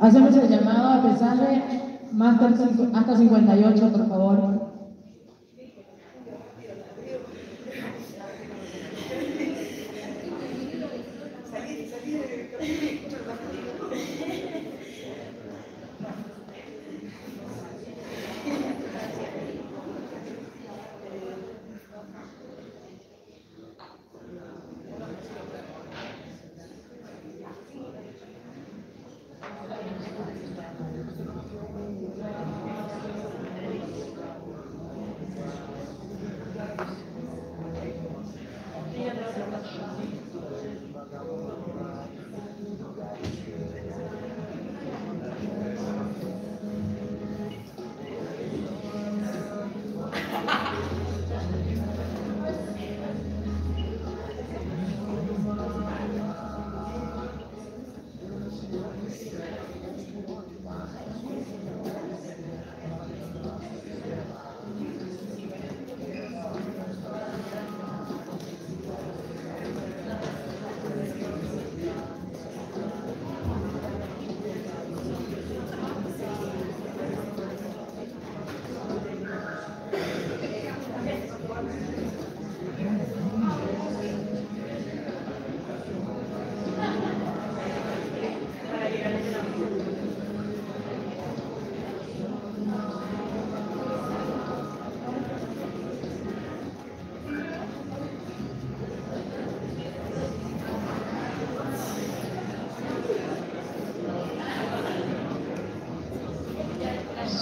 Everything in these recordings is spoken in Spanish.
Hacemos el llamado a pesarle más hasta 58, por favor.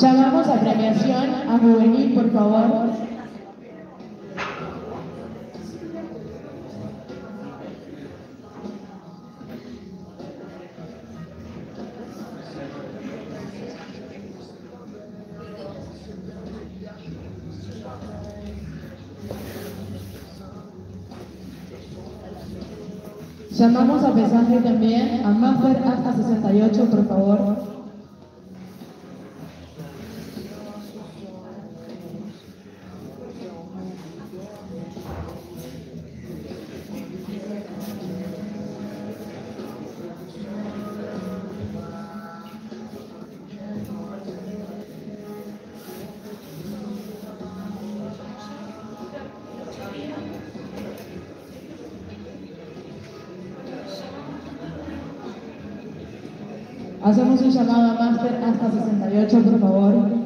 Llamamos a premiación a juvenil, por favor. Llamamos a pesaje también a Maffer hasta 68, por favor. Hacemos un llamado a Máster hasta 68, por favor.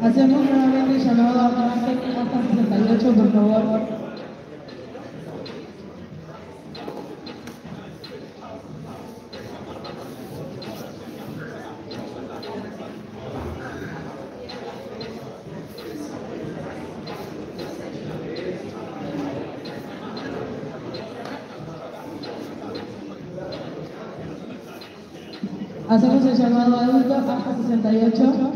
Hacemos nuevamente el llamado a Máster hasta 68, por favor. Hacemos el llamado adulto hasta 68.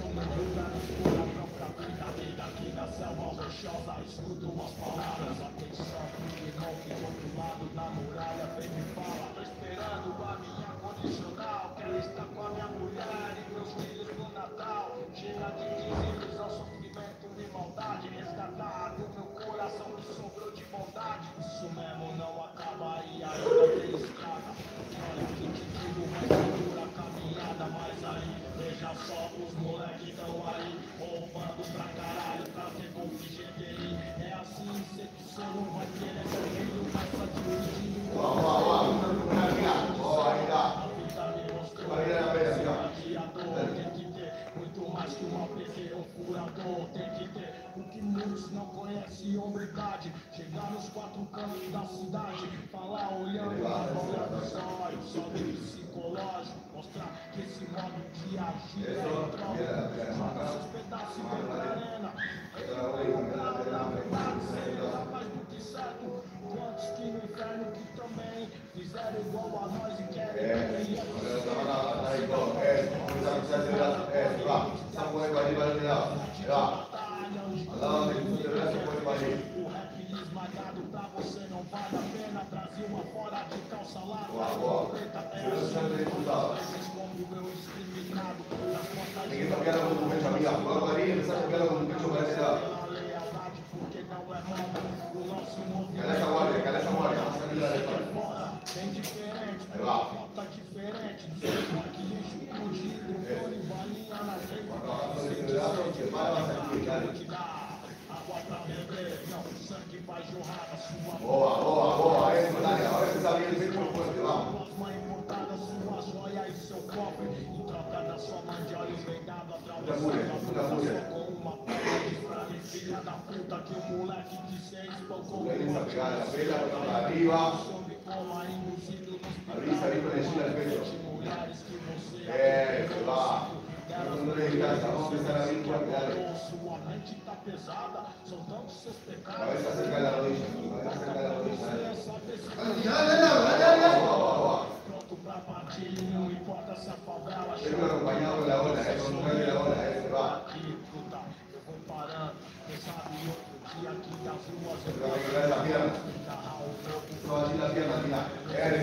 uma luta por a própria vida. Ligação angustiosa, escuto as palavras. Atenção, porque qualquer outro lado da muralha vem me fala. Tô esperando a minha condicional. Quero estar com a minha mulher e meus filhos no Natal. Chega de dizeres ao sofrimento e maldade. Resgatar do meu coração que sobrou de bondade. Isso mesmo não acaba e ainda tem escada. Olha que te digo, mas segura a caminhada. Mas aí, veja só, os moleques estão aí roubando pra caralho, pra ter configurei. É assim, você não vai ter essa vida, passa de um a vida me mostrou que a dor tem que ter muito mais que uma PC, um curador tem que ter o que muitos não conhecem, hombridade. Chegar nos quatro cantos da cidade, falar olhando para olhar dos olhos, só de psicológico, mostrar que esse modo de agir é troca. Joga seus pedaços e vem pra arena. Na verdade, será mais do que certo. Quantos que no inferno que também fizeram igual a nós e querem. O rap esmagado pra você não vale a pena. Trazer uma fora de calça lá como meu discriminado. Ninguém tá querendo o documento da minha fama aí. Ele sabe que ela não tem que obedecer. Porque não é moda, o nosso movimento é bem diferente, falta diferente. Aqui lixo fugido, fone, balinha na rede. Que dá água pra beber, não, sangue vai jorrar na sua boca. Boa, aí vocês amigos vêm pro corpo lá. Mãe importada, sua joia e seu cobre. Em troca da sua mãe de olhos vendados, atravessando com uma filha da puta que o moleque que se espancou. Beleza, pegada, feira, pra arriba. Sobre cola induzido nos que você é, lá. Vamos pensar na língua dela. Sua mente tá pesada, são tantos seus pecados. Vai fazer cada noite, vai fazer cada noite. Olha, pronto pra partir, não importa se a favela chama. Vou parando, quem sabe outro dia aqui das ruas eu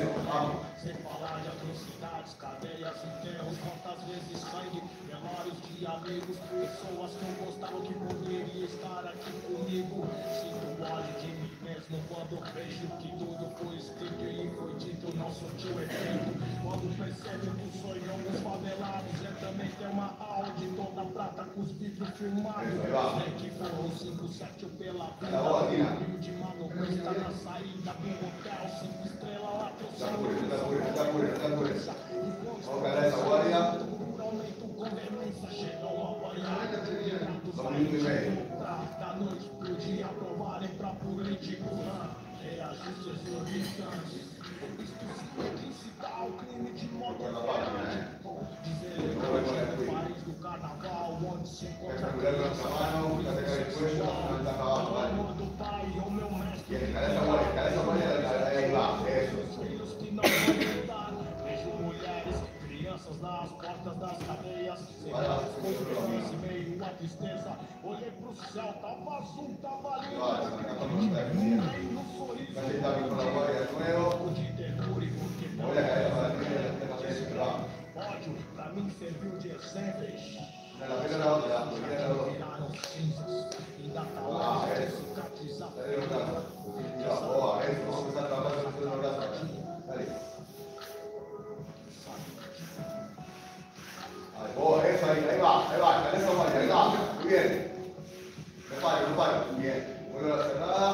vou sem falar de atrocidades, cadeias e terros, quantas vezes sangue, memórias de amigos, pessoas que eu gostava que poderia estar aqui comigo. Sinto ódio de mim mesmo quando vejo que tudo foi escrito e foi dito, não surtiu efeito. Quando percebo que sonhamos favelados, é também ter uma aula de toda prata com os vidros filmados. Sei que foram 5-7 pela vida, humilde mano, custa na saída do hotel, 5 estrelas lá que eu saio. Tá por isso. Vamos pegar essa hora. Da noite pro dia aprovarem pra político. Reajuste as orbitantes. Explicitar o crime de modo operante. Dizer que o país do carnaval, onde se encontra a criança do pai ou meu mestre. Filhos que não vão mudar. Vejo mulheres, crianças nas portas das cadeias, sentadas com crianças, meio a tristeza. Olhei pro céu, tava azul, tava lindo. Um sorriso, um de terror e porque não é ódio, pra mim serviu de exemplo. Viraram cinzas, ainda tá lá, cicatrizada. Boa, isso aí vai, cadê essa mãe? Aí lá, muito bem. Repare, muito bem. Olha lá, sentada,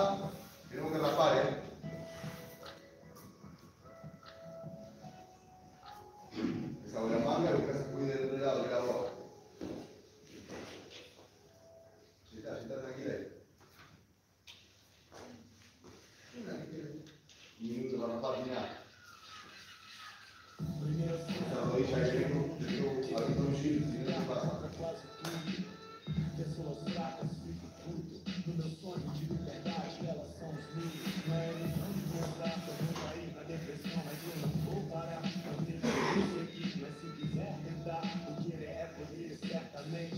e não quebra a parede. Essa olha manga, eu quero cuidar do lado, olha lá. Agita tranquila. Minuto para patinar. Pessoas fracas, fico puto. No meu sonho de liberdade, elas são os livros. Não é ilusão de mostrar, eu vou cair na depressão, mas eu não vou parar. Eu tenho que seguir, mas se quiser tentar, o que ele é poder, certamente.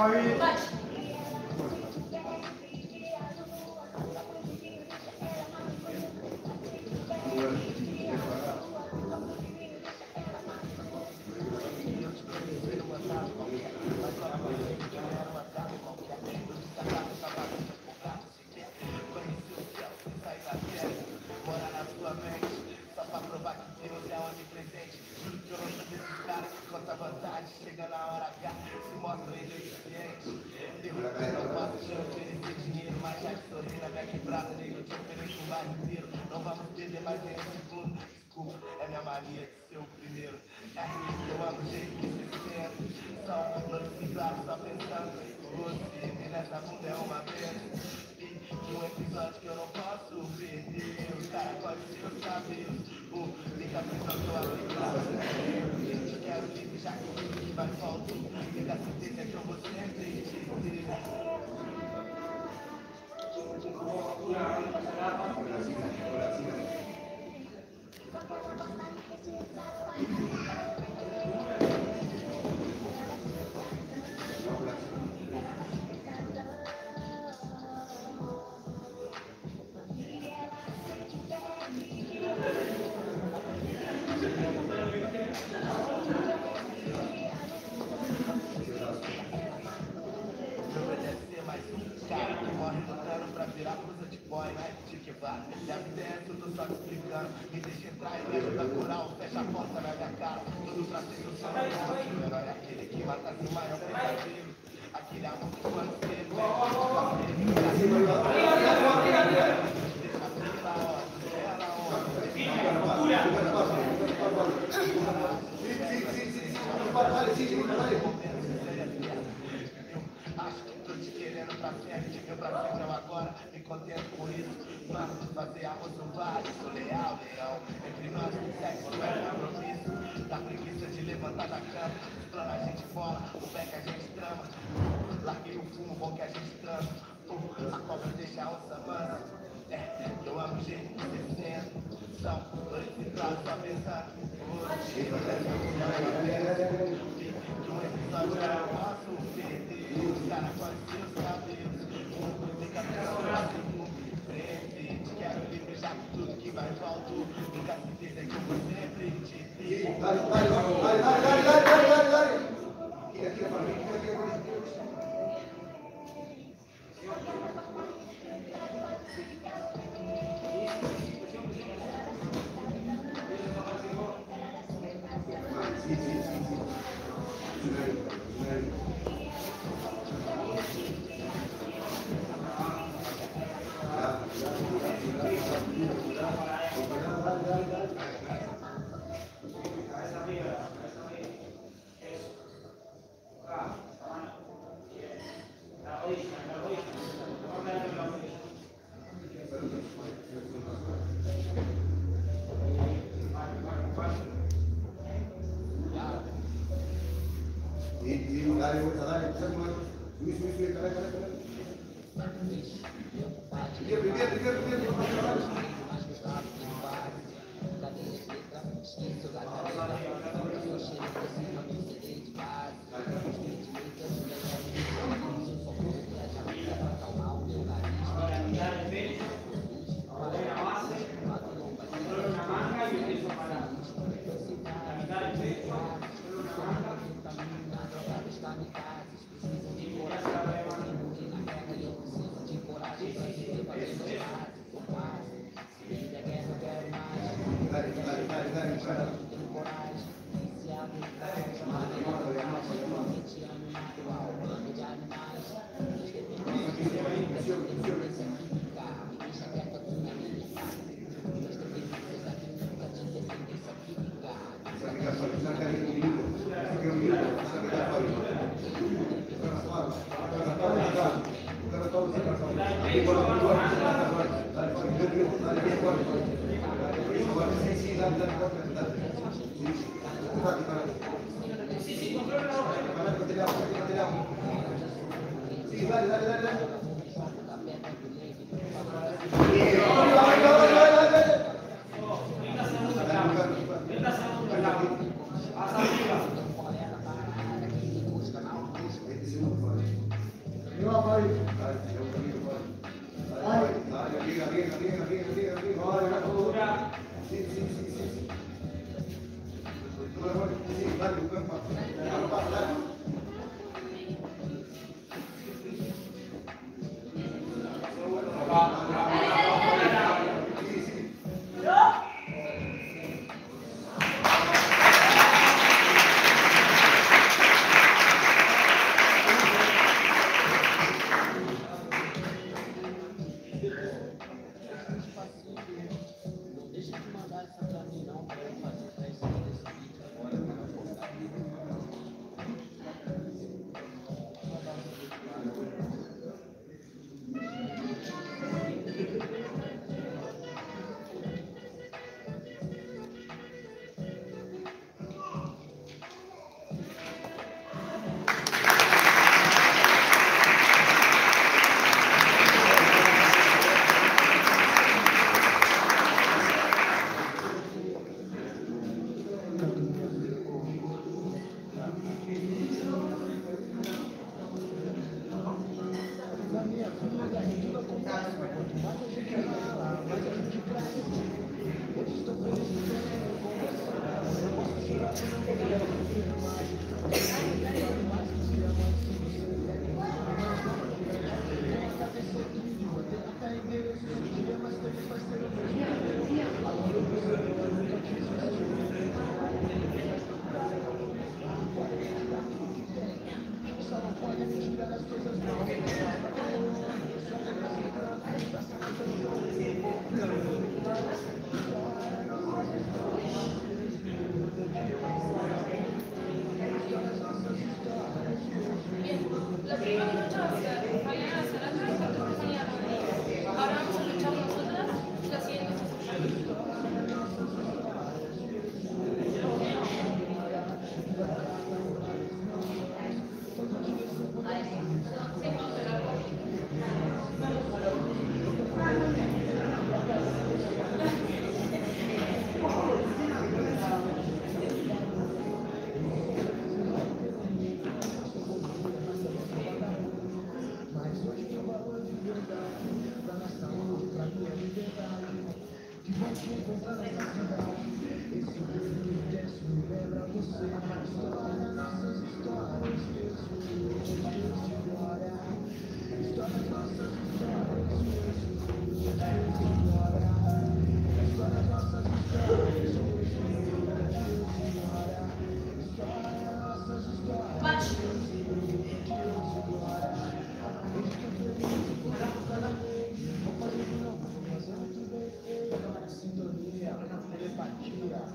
Essa é a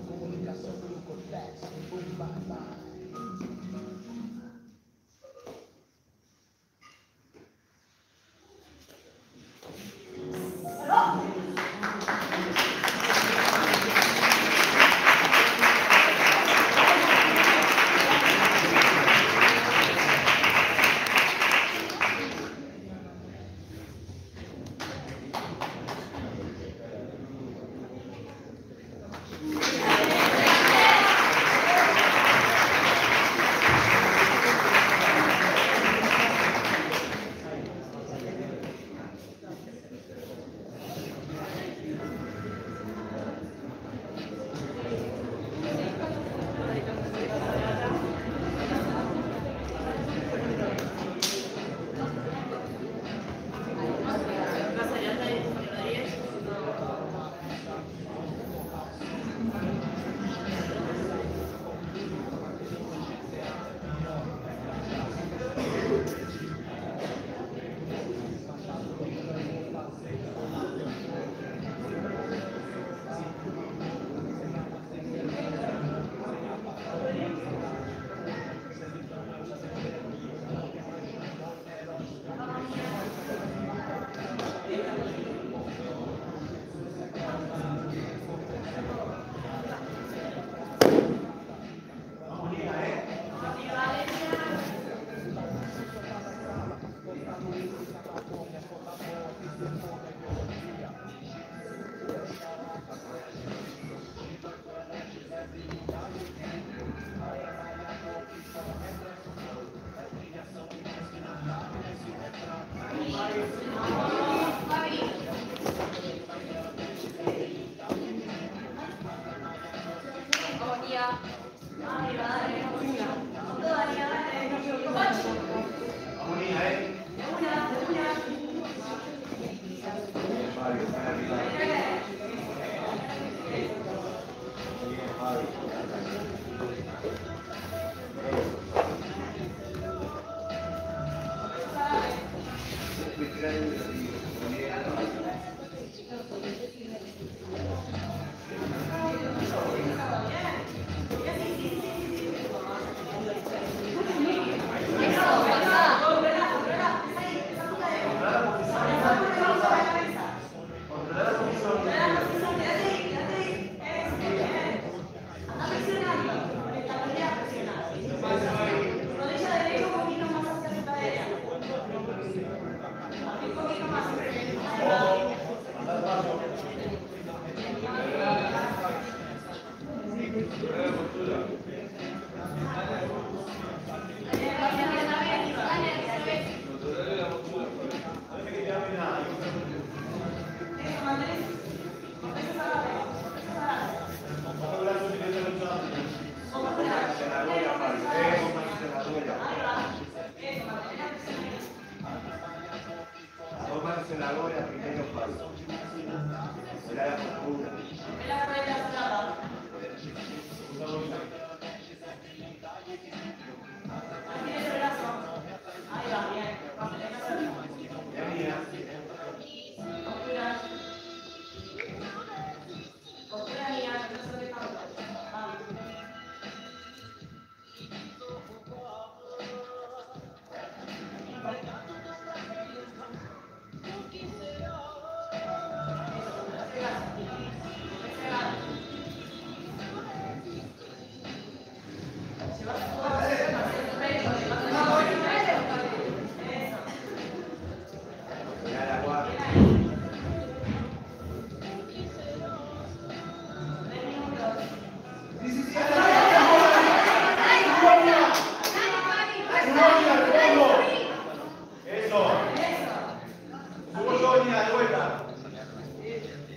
Comunicação pelo cortex, o povo barbar.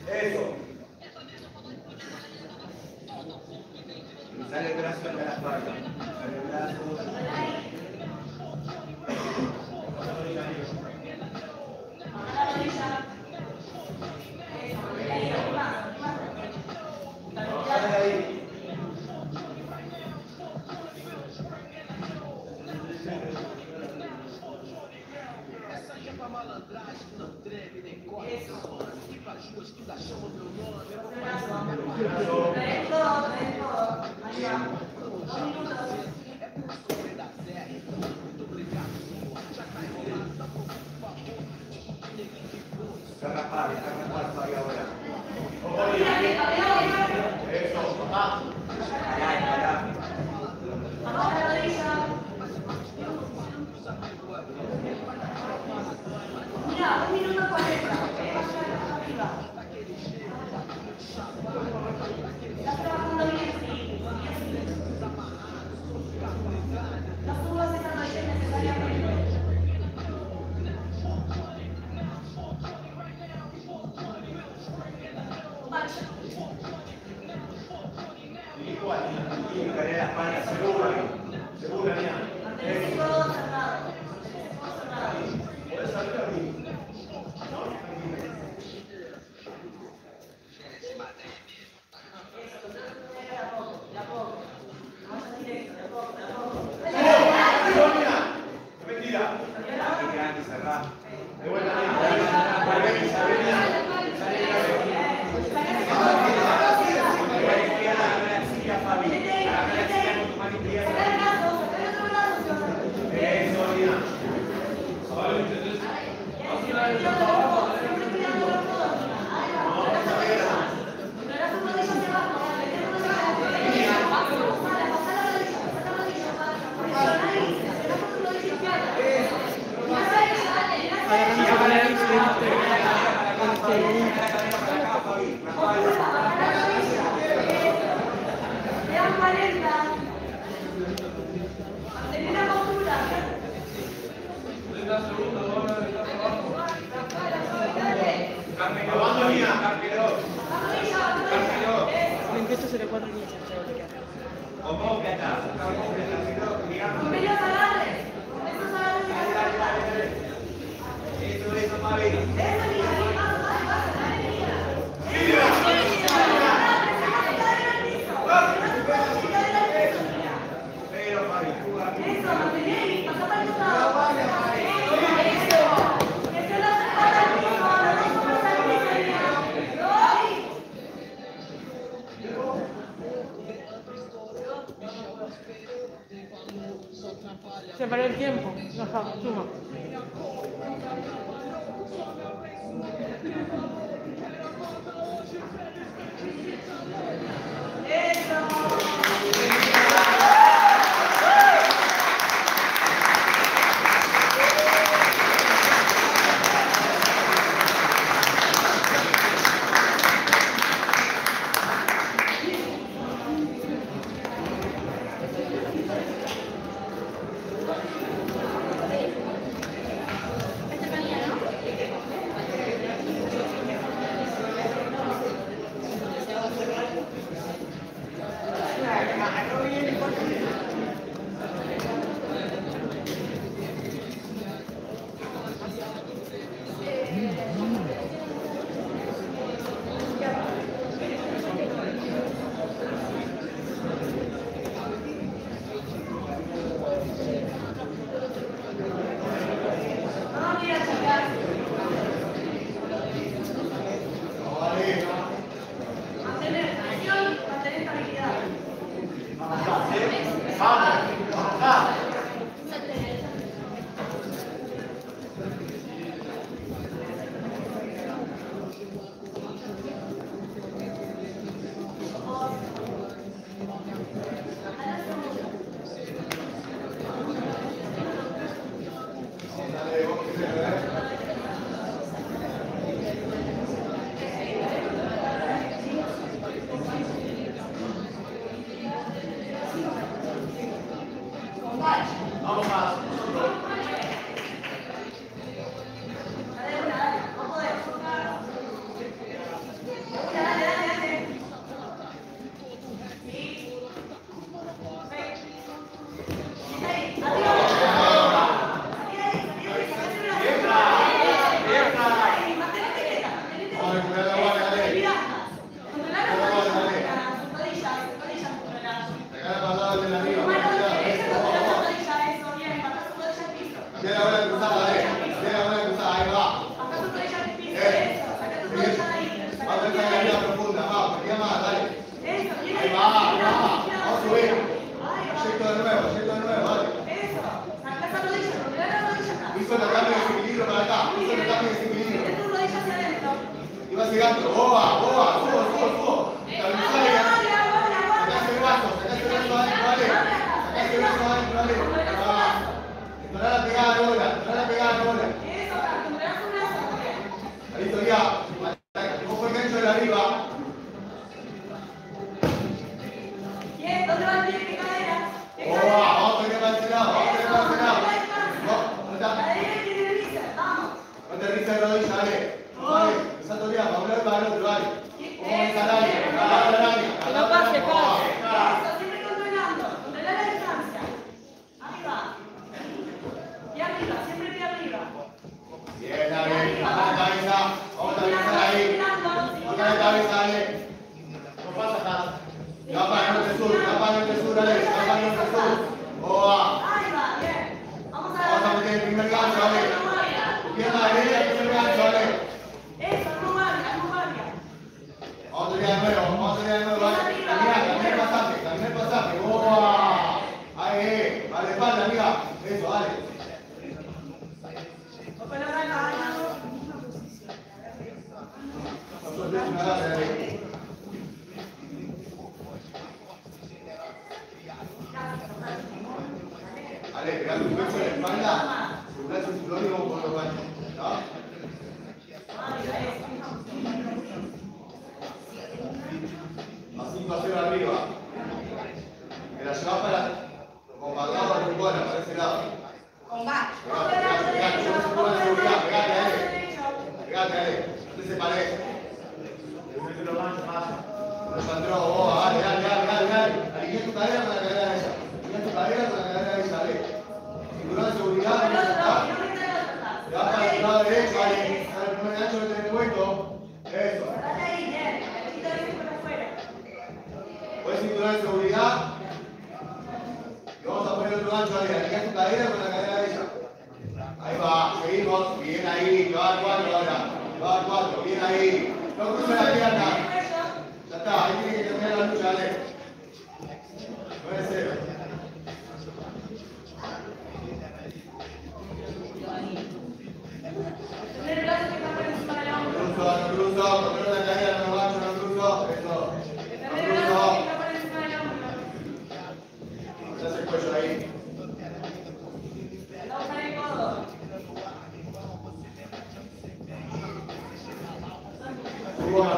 Eso, mantener y pasar para el otro lado. Suba.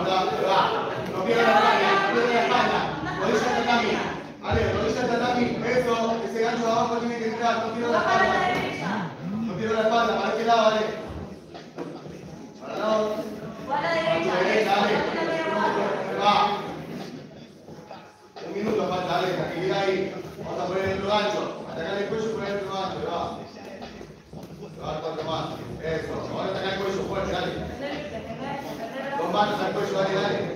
No quiero la espalda, no quiero la espalda. Rodilla tatami. Vale, rodilla tatami. Eso, ese gancho de abajo tiene que entrar. No quiero la espalda. No quiero la espalda. Para este lado, vale. Para el lado. Para la derecha. Va. Un minuto falta, vale. Tranquilidad ahí. Vamos a poner el otro gancho. Atacar el cuello y poner el otro gancho. Va. Va a dar cuatro más. Eso. Vamos a atacar el cuello fuerte, dale. Dos manos al cuello, dale, dale.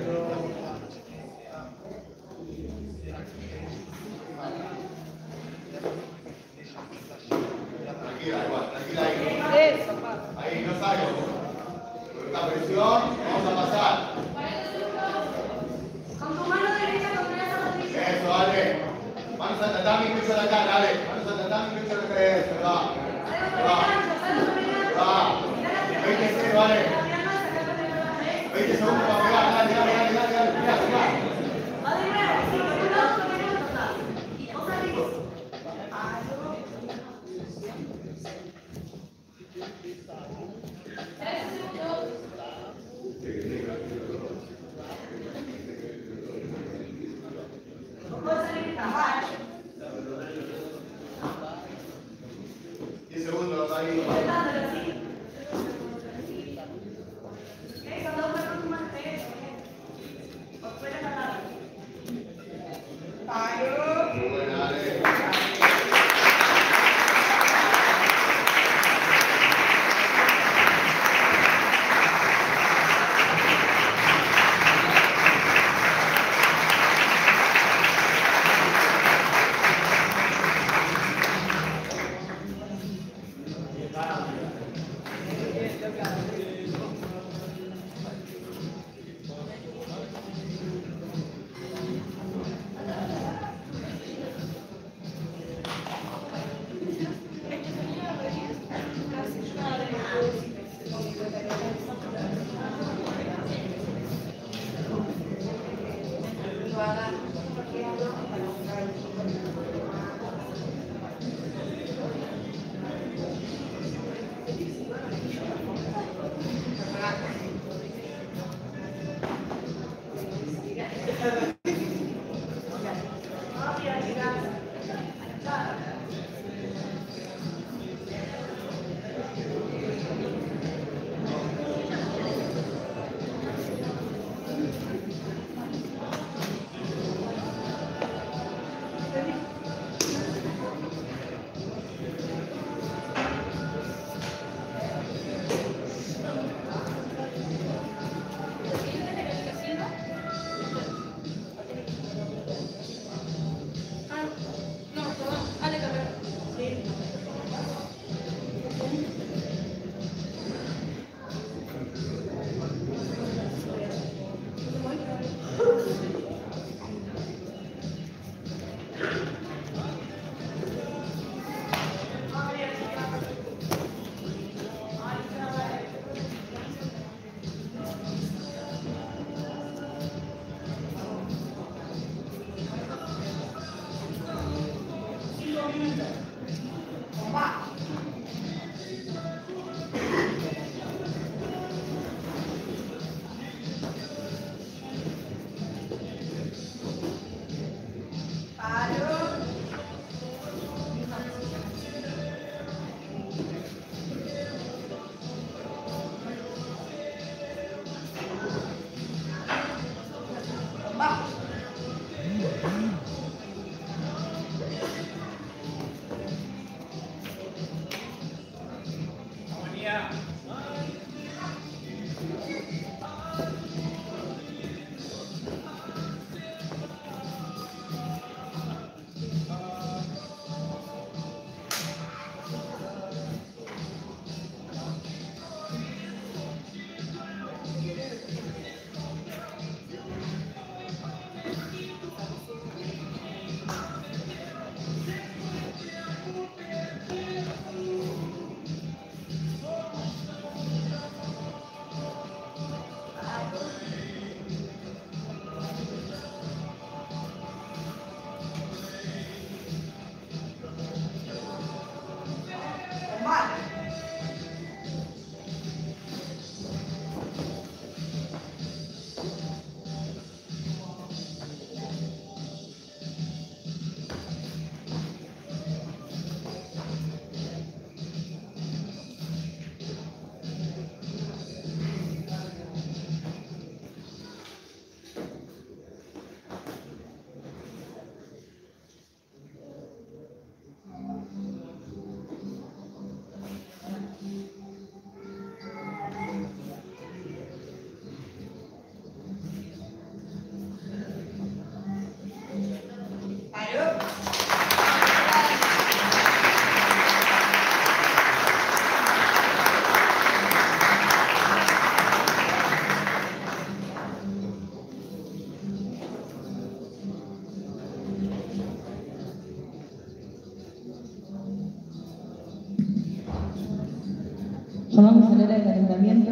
Vamos a salir al calentamiento.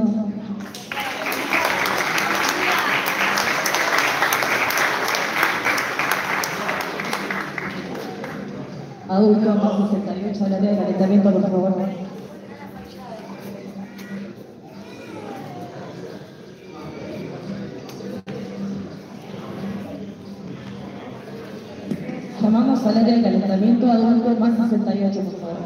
Adultos más 68 al área de calentamiento, por favor. Llamamos al área de calentamiento, adultos más 68, por favor.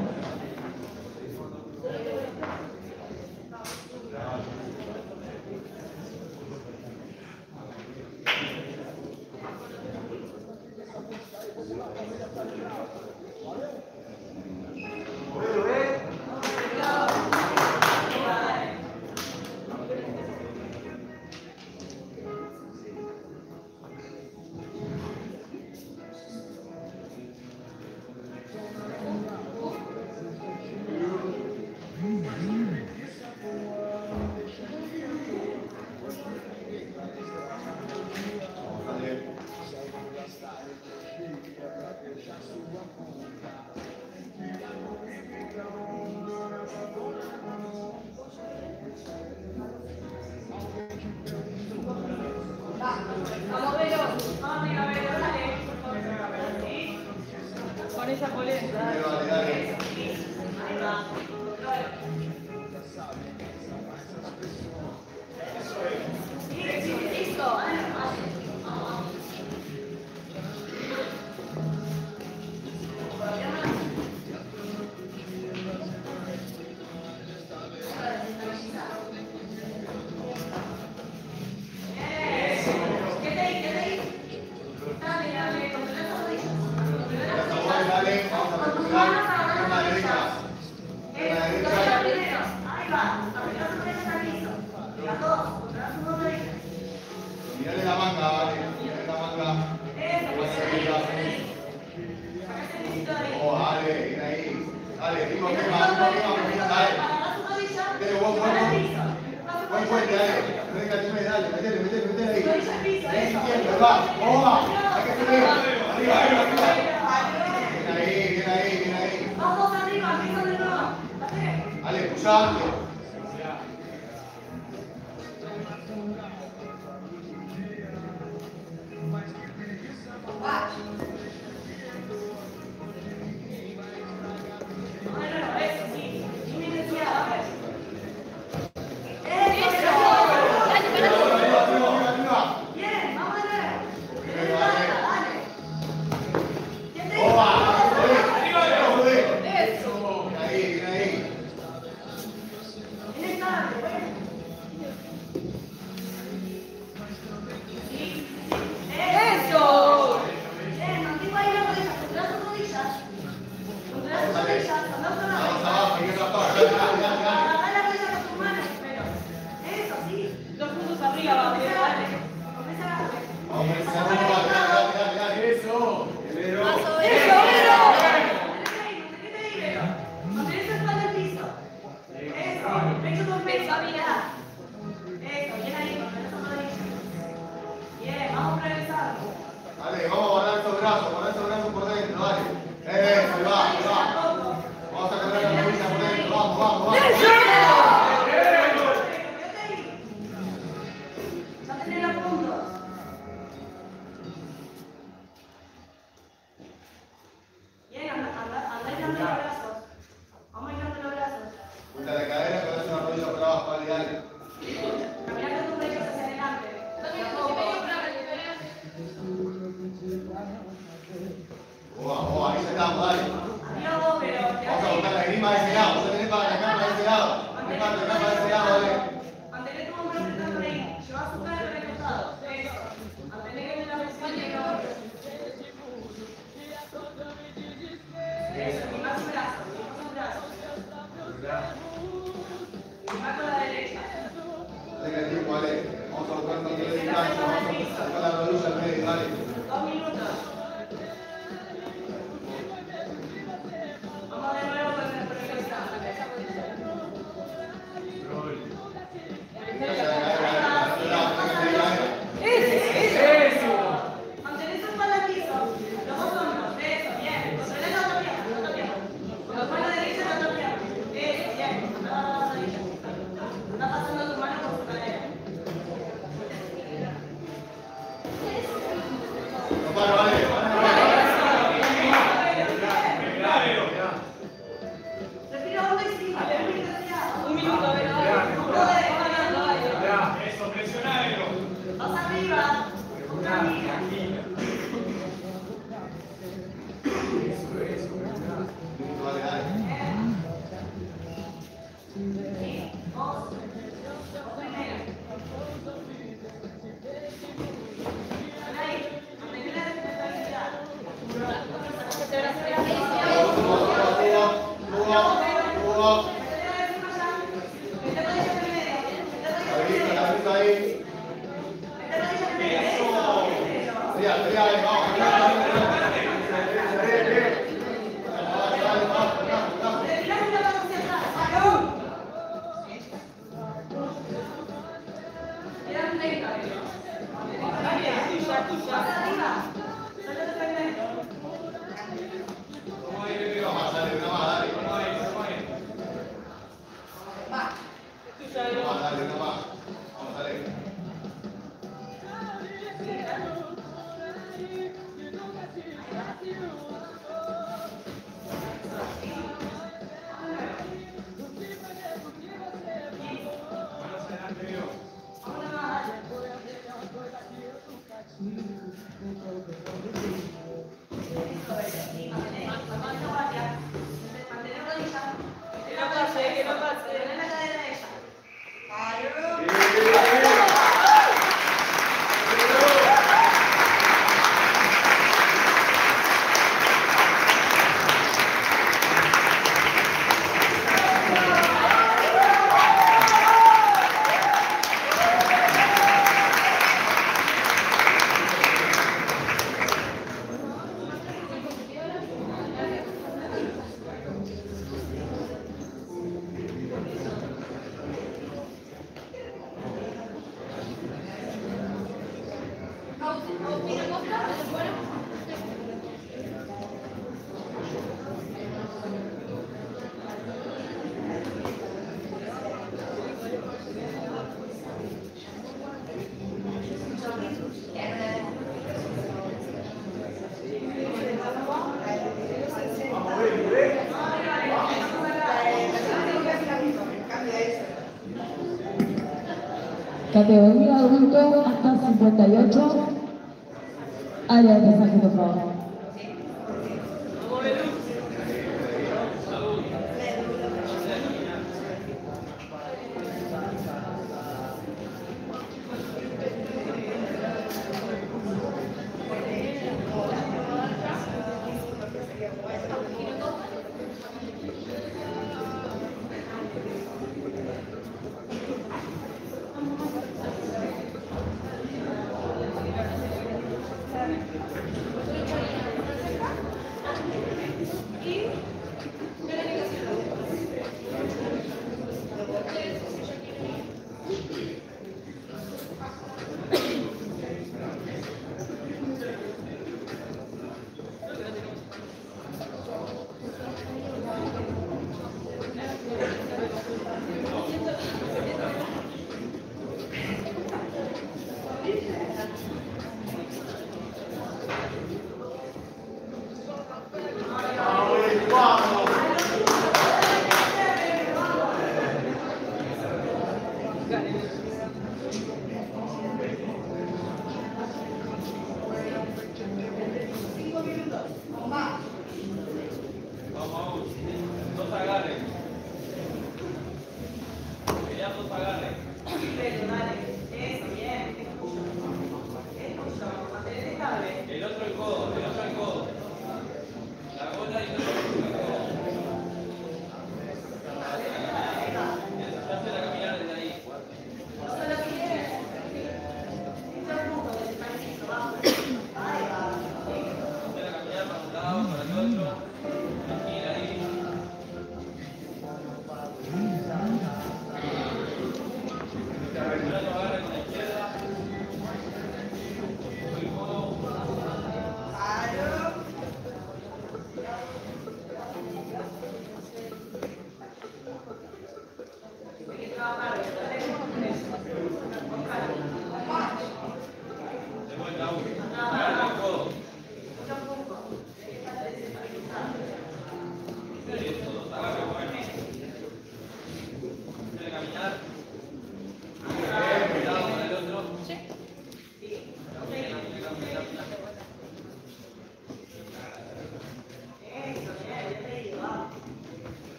Categoría adulto hasta 58 áreas de pasaje, por favor.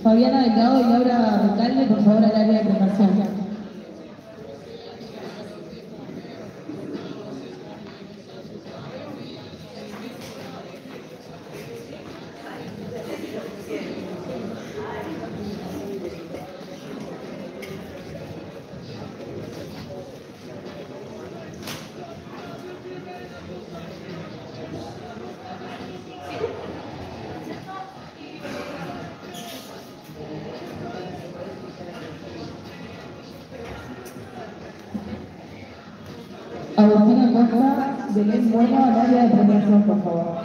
Fabiana Delgado y Laura Recalde, por favor, al área de preparación. Agustina Costa, Belén Bueno, al área de preparación, por favor.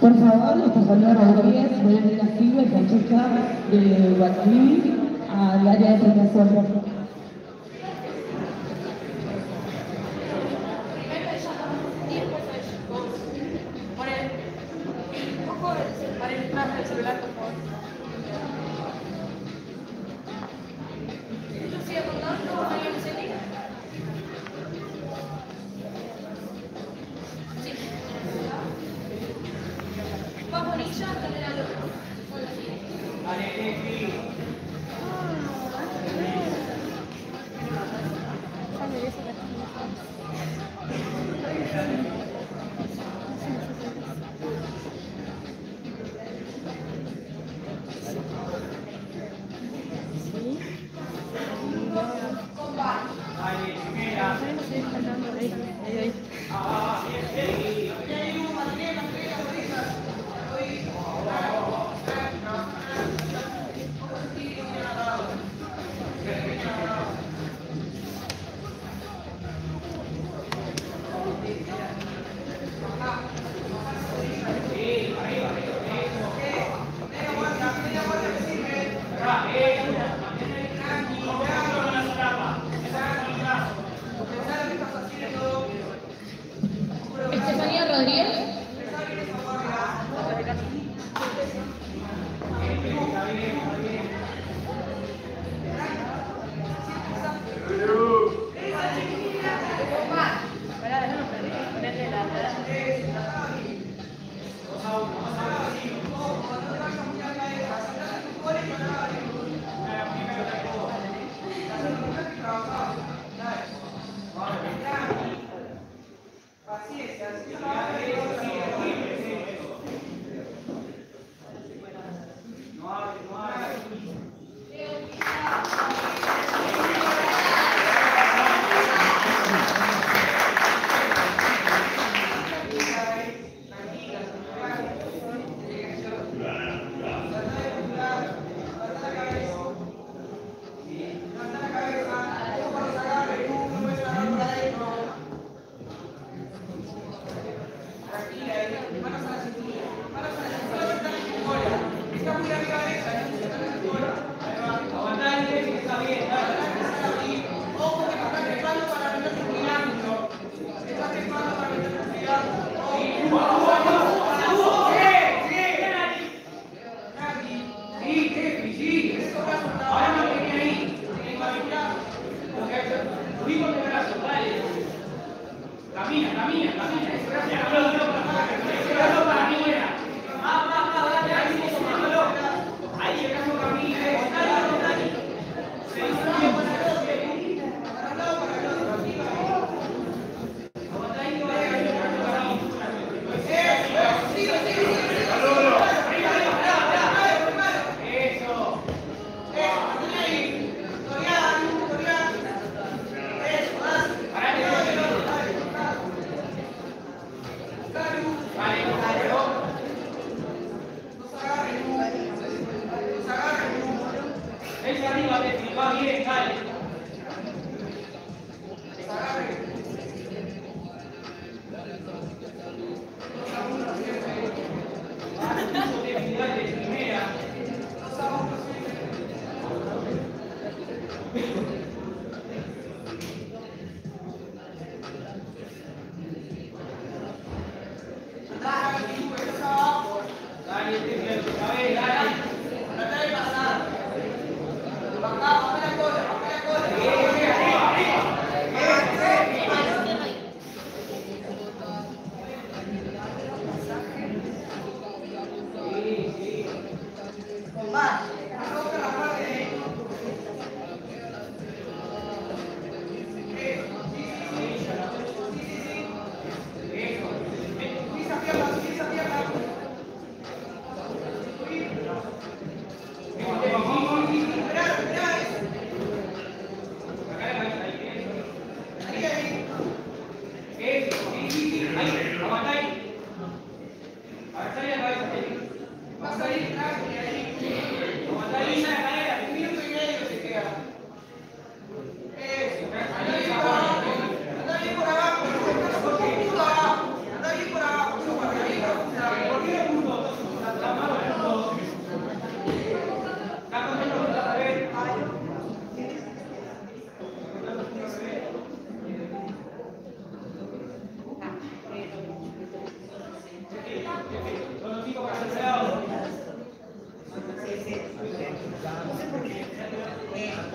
Por favor, los compañeros Rodríguez, voy a pedir activo y Pachuca de Guatrí al área de protección. celular, por favor. Lucía, por favor, ¿cómo va a ir el celular? Sí. Más bonilla, también al otro.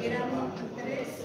grama 3.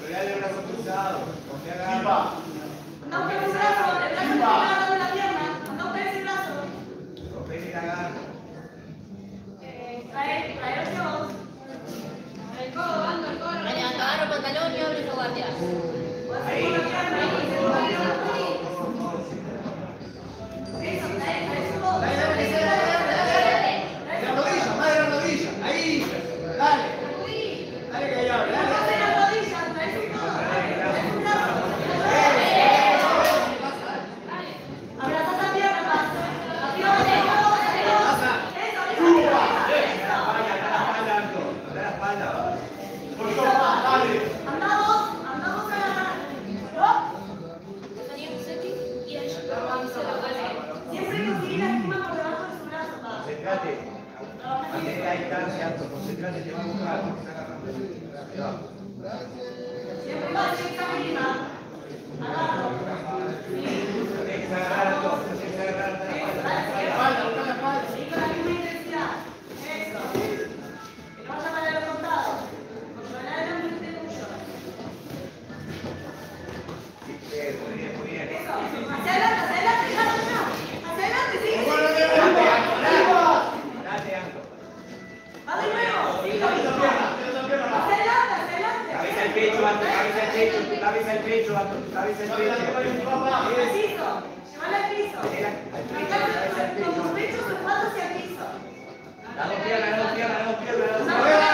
Controlar el brazo cruzado, no, trate, a esta distancia, no se trate de buscar. Siempre va a ser camina. Cabeza al pecho, cabeza al pecho. Al piso, llevala al piso. Con pecho surfado hacia el piso. La dos piernas, la dos piernas, la dos piernas, la dos piernas.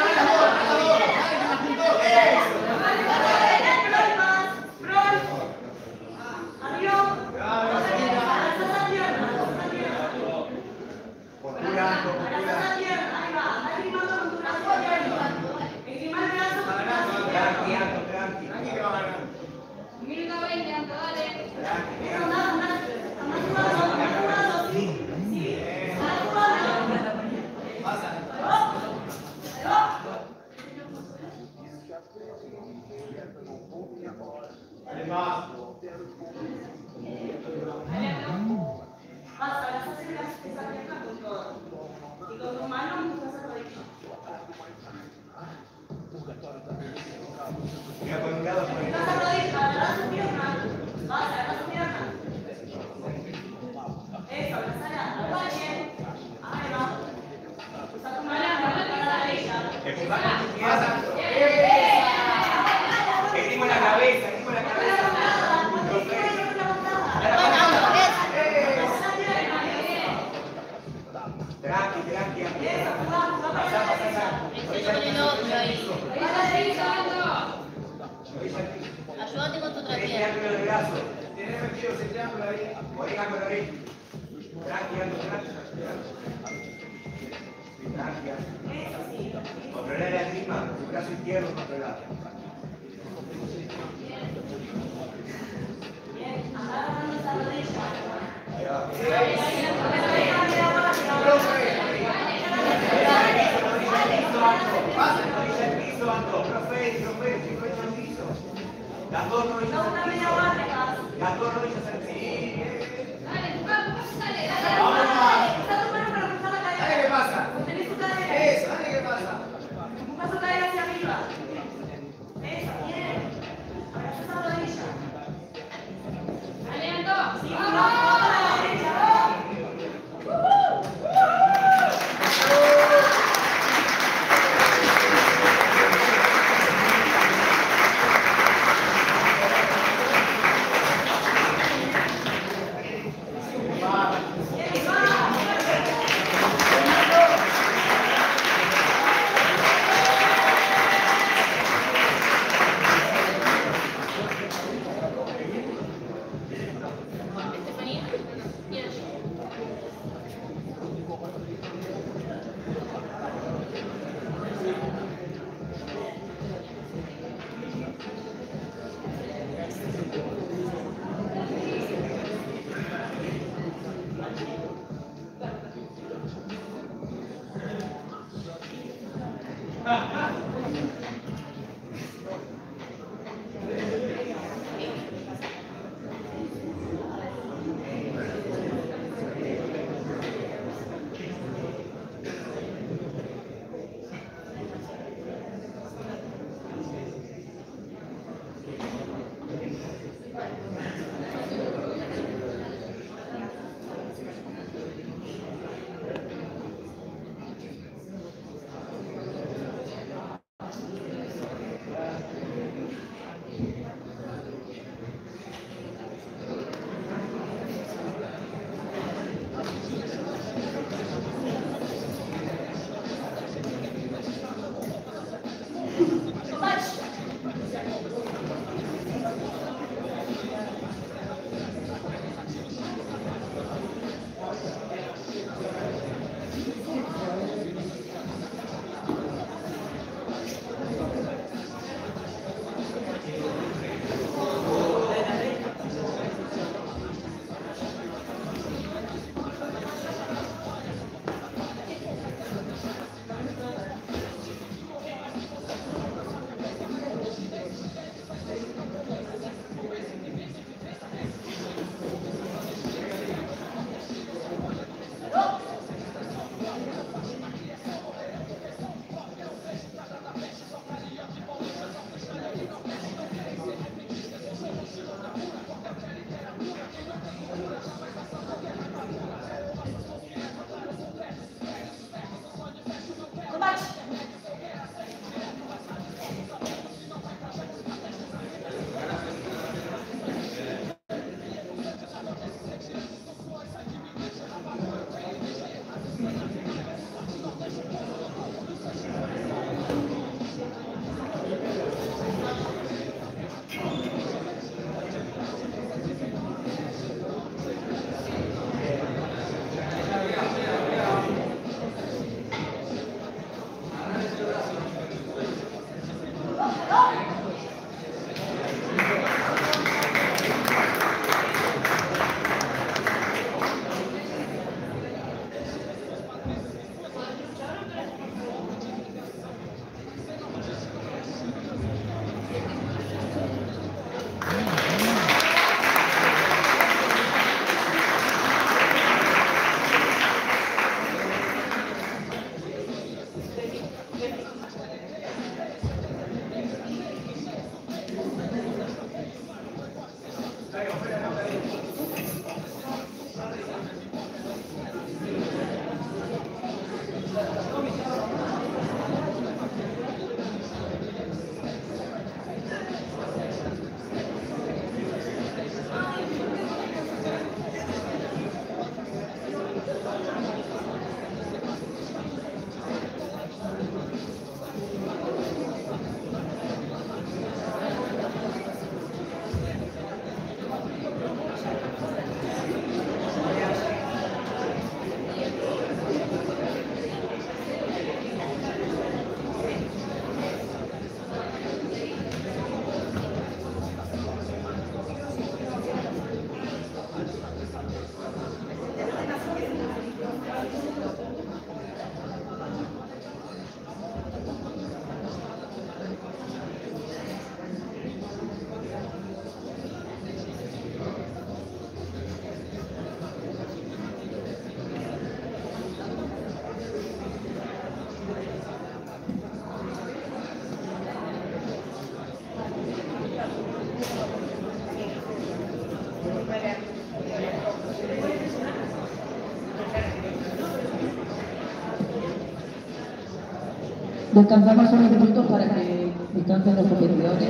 Descansamos unos minutos para que descansen los competidores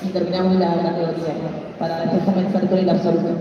y terminamos la categoría para después comenzar con el absoluto.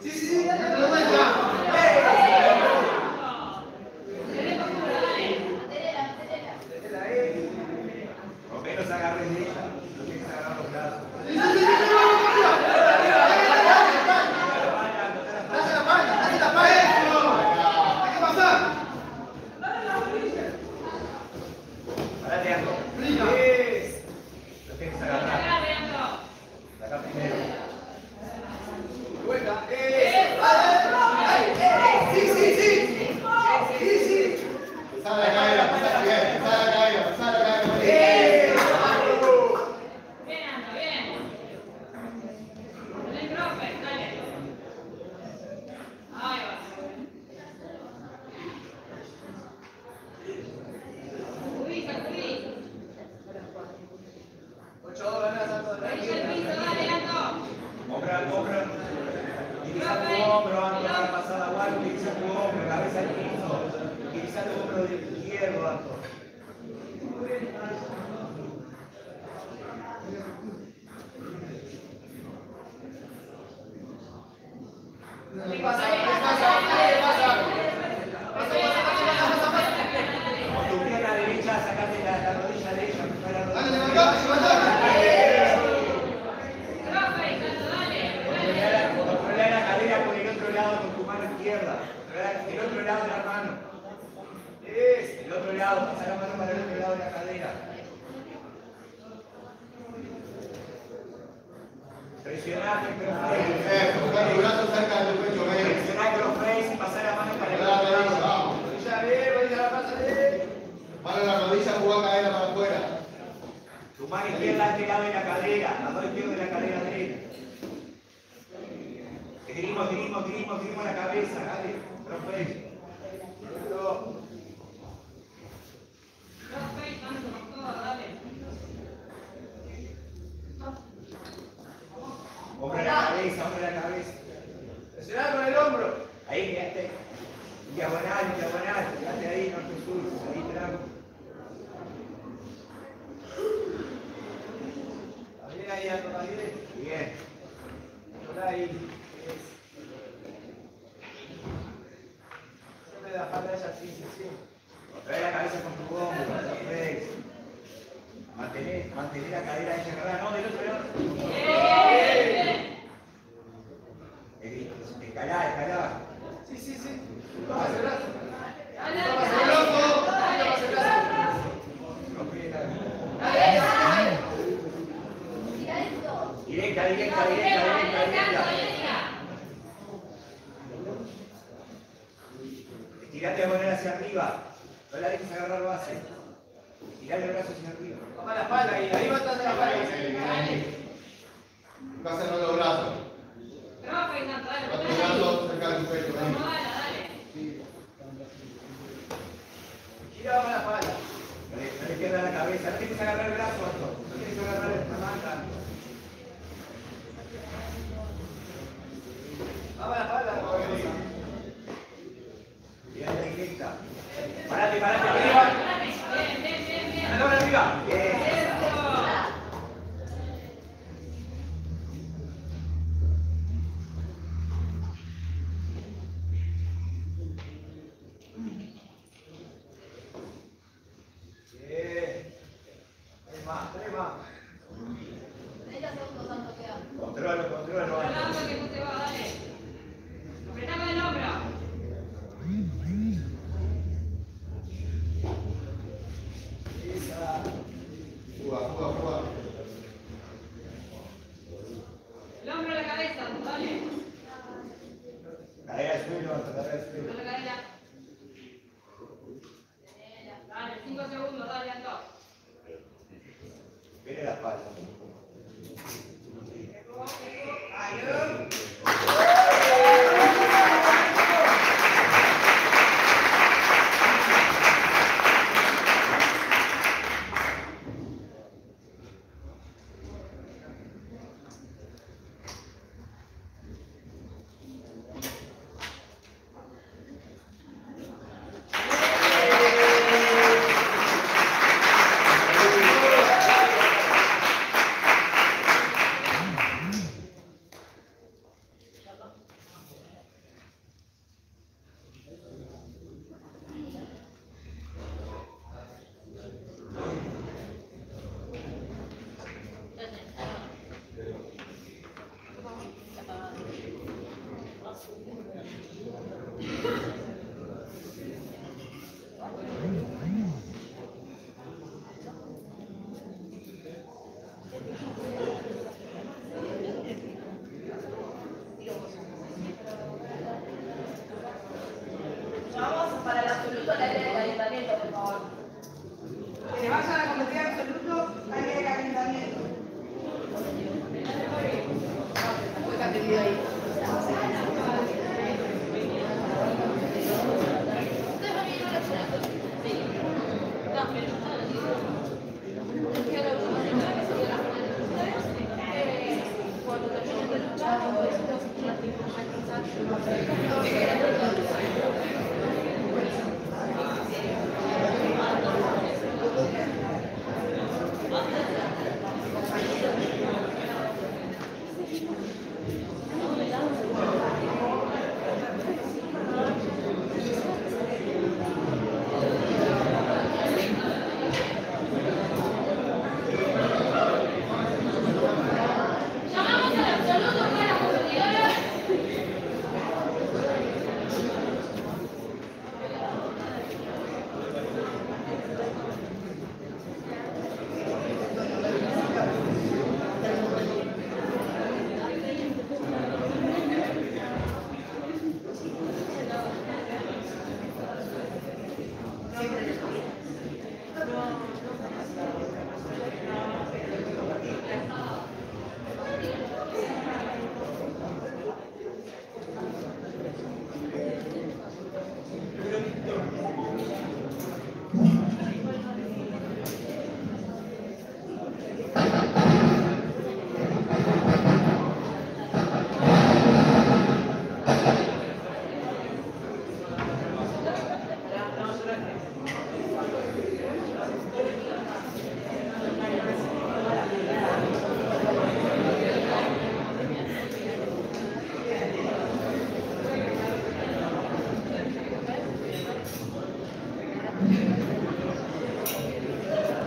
Sí, sí, sí.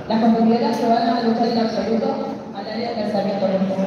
Las compañeras se van a luchar en absoluto al área de pensamiento común.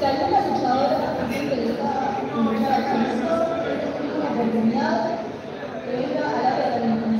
Si alguna luchadora está interesada en luchar al comienzo, es una oportunidad que venga al área de la comunidad.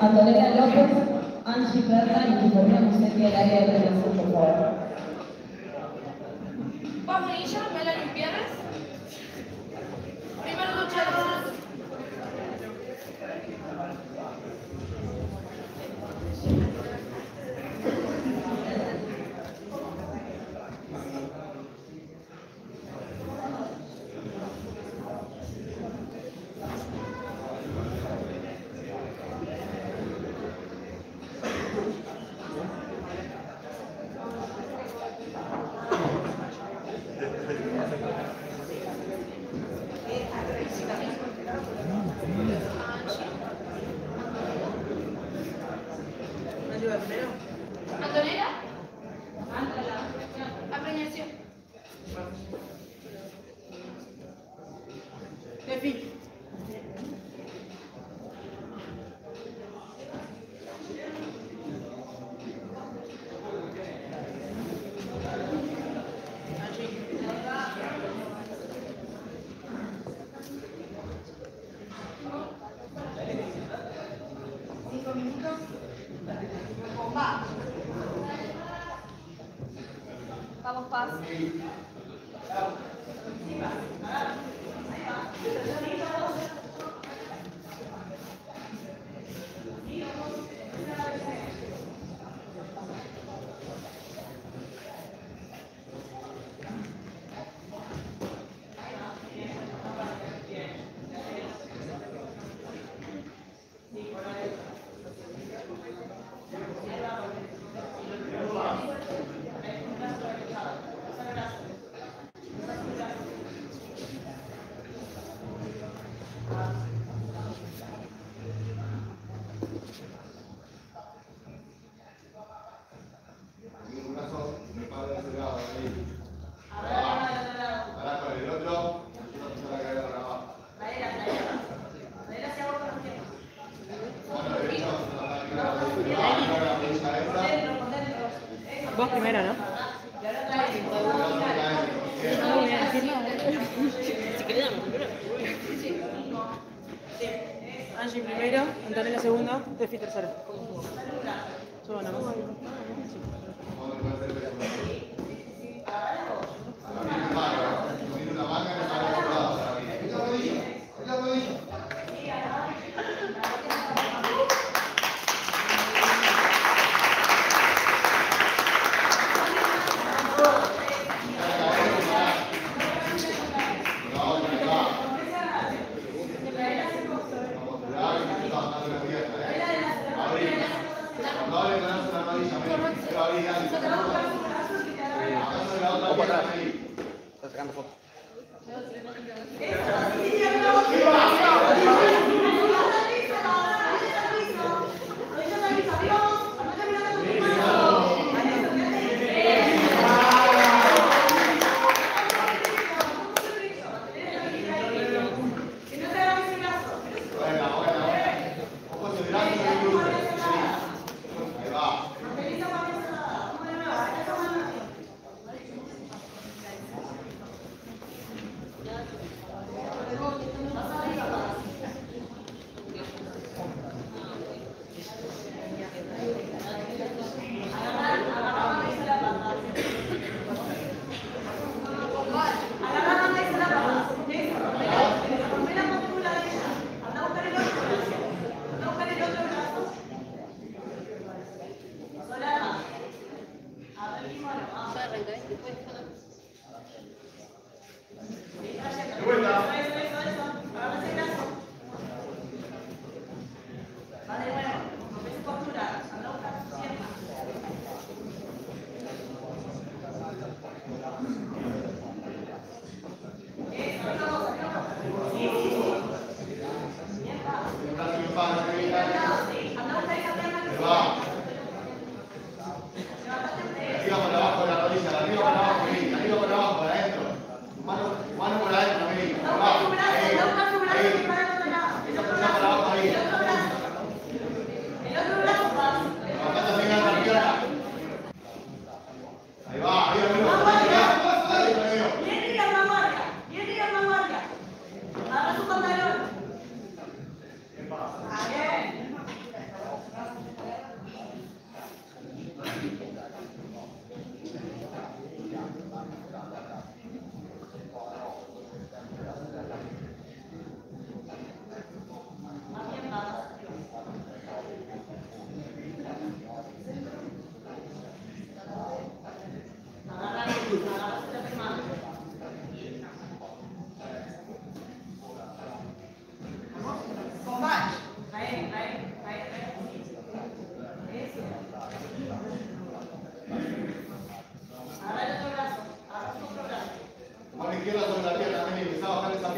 Antonella López, Angie Perra y tu correo ausencia del área de prevención, por favor. Paz Bonilla, Melanie Pierres. Primer luchador. Vos primero, ¿no? No voy a decir nada. Si querés, dame primero. Sí. Angie primero, Antonella segundo, Tefi tercero. Yo nada más. Toma esa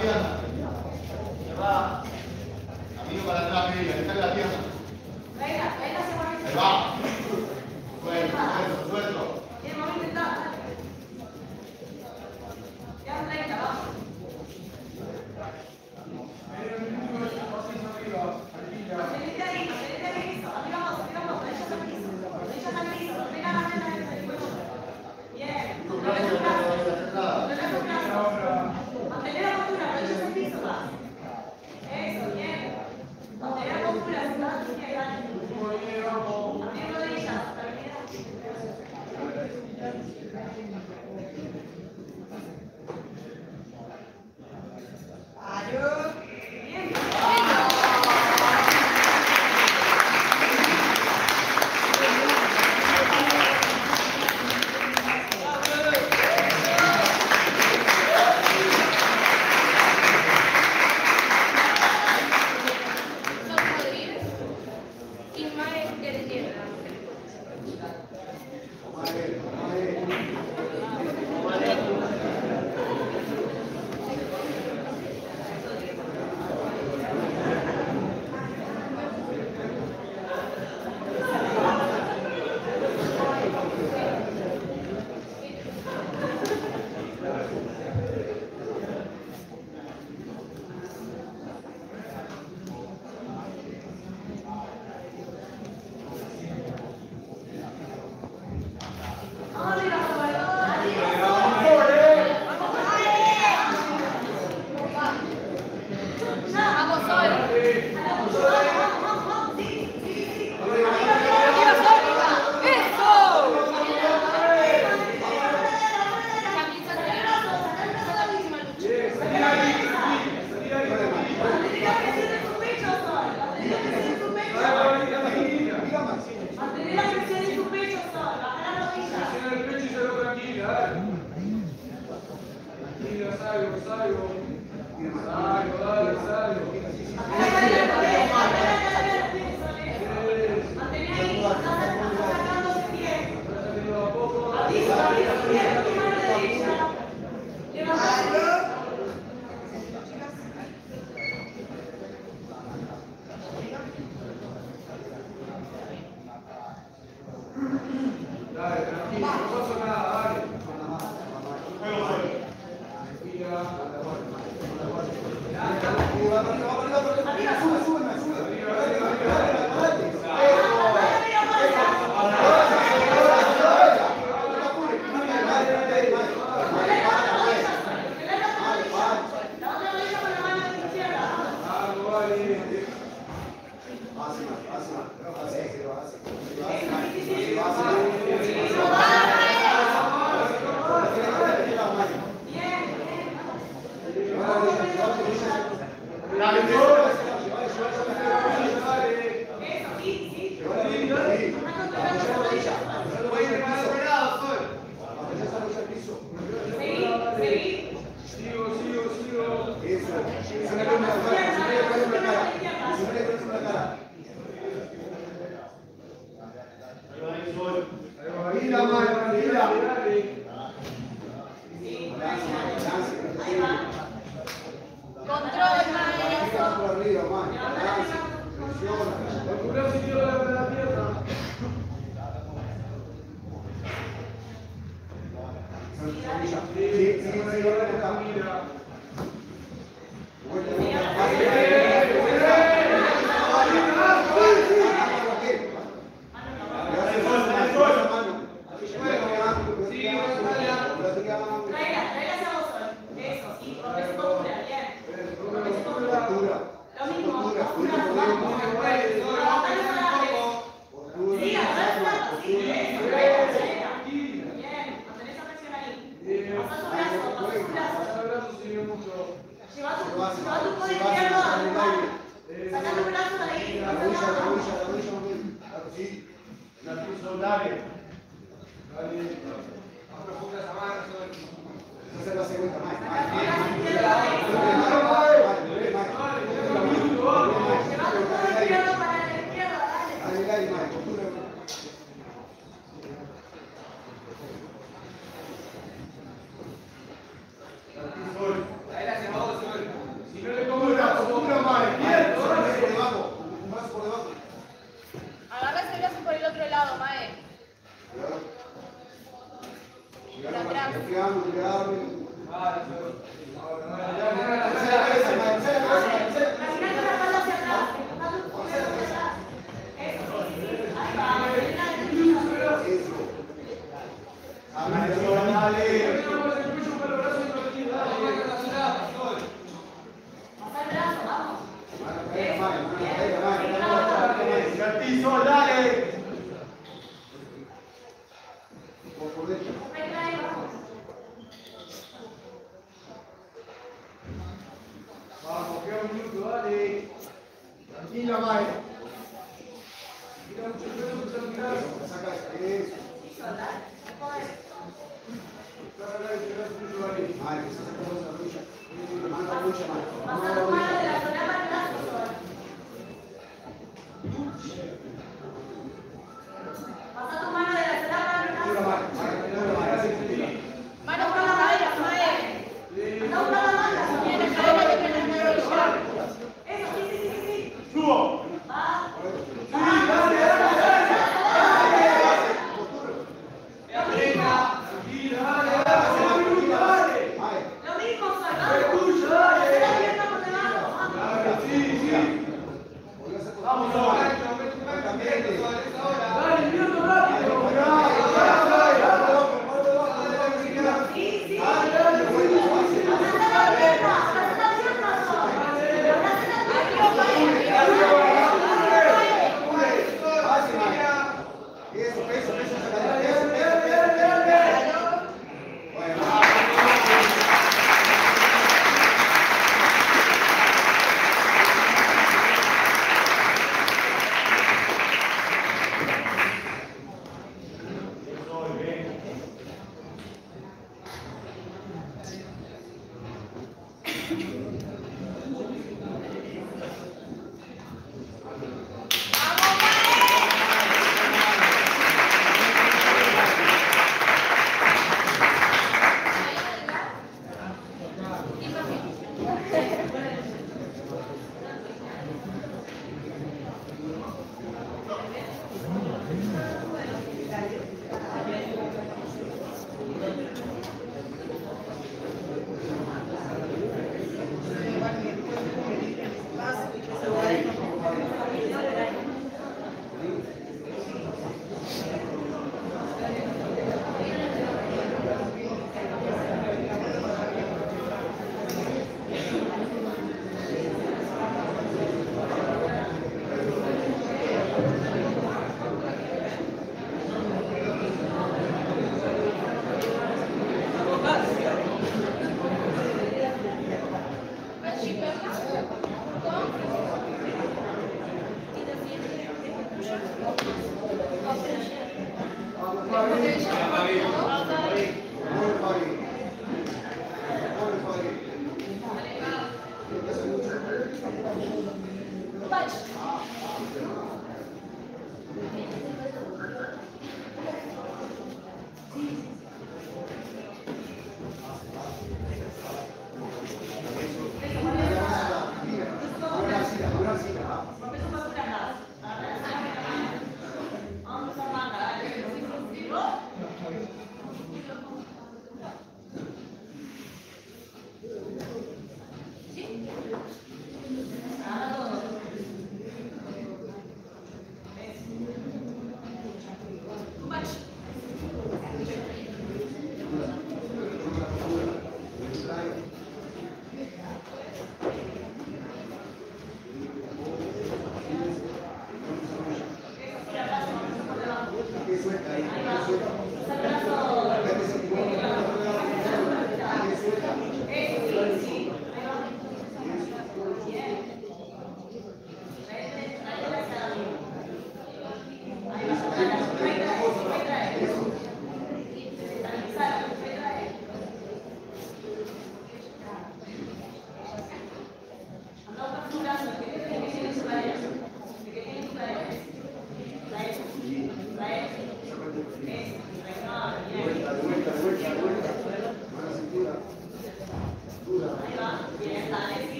pierna. Se va. Camino para atrás, mira, está en la pierna. Escucha, dale, dale,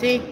Sí.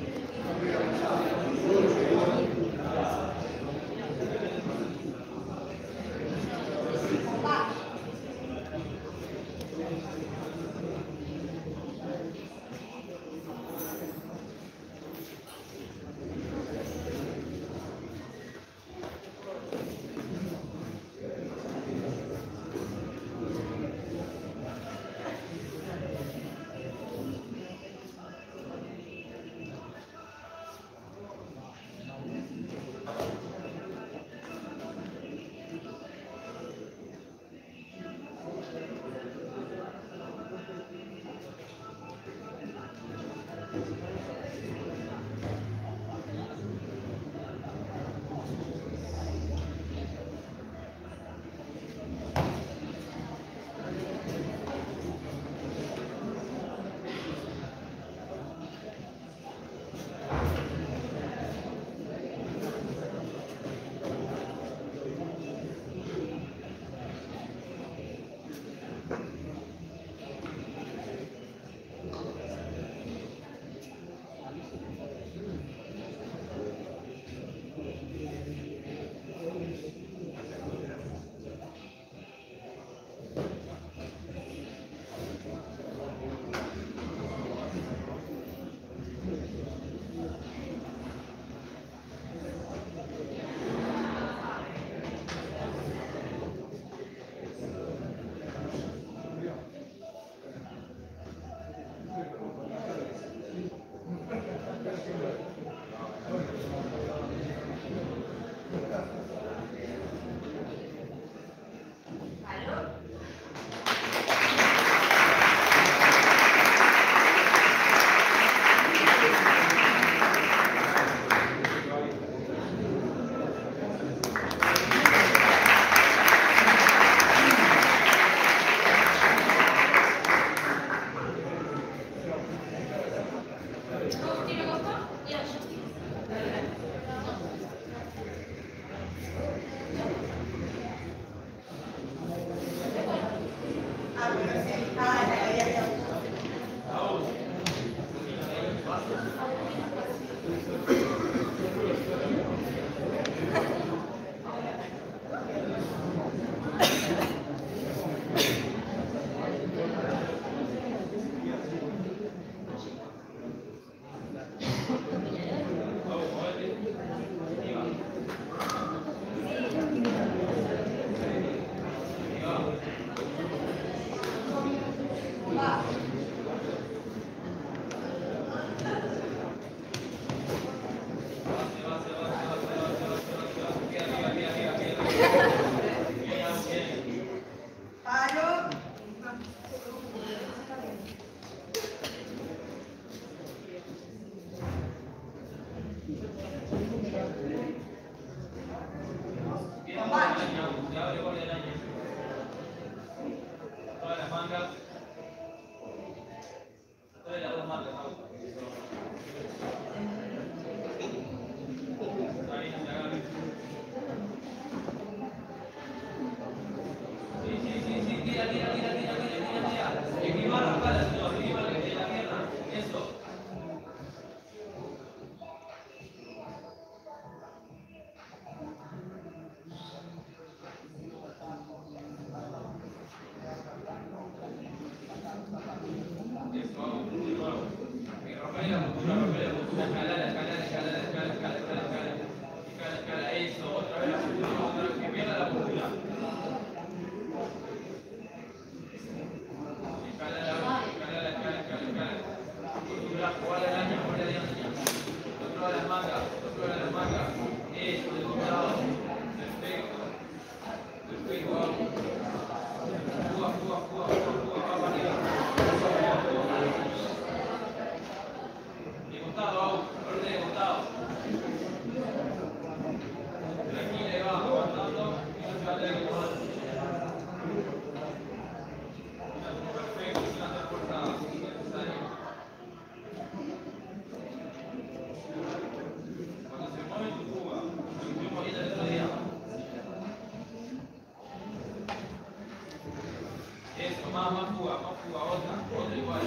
Más fuga, otra igual.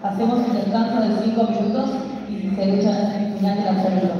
Hacemos un descanso de 5 minutos y se echa el final de la ceremonia.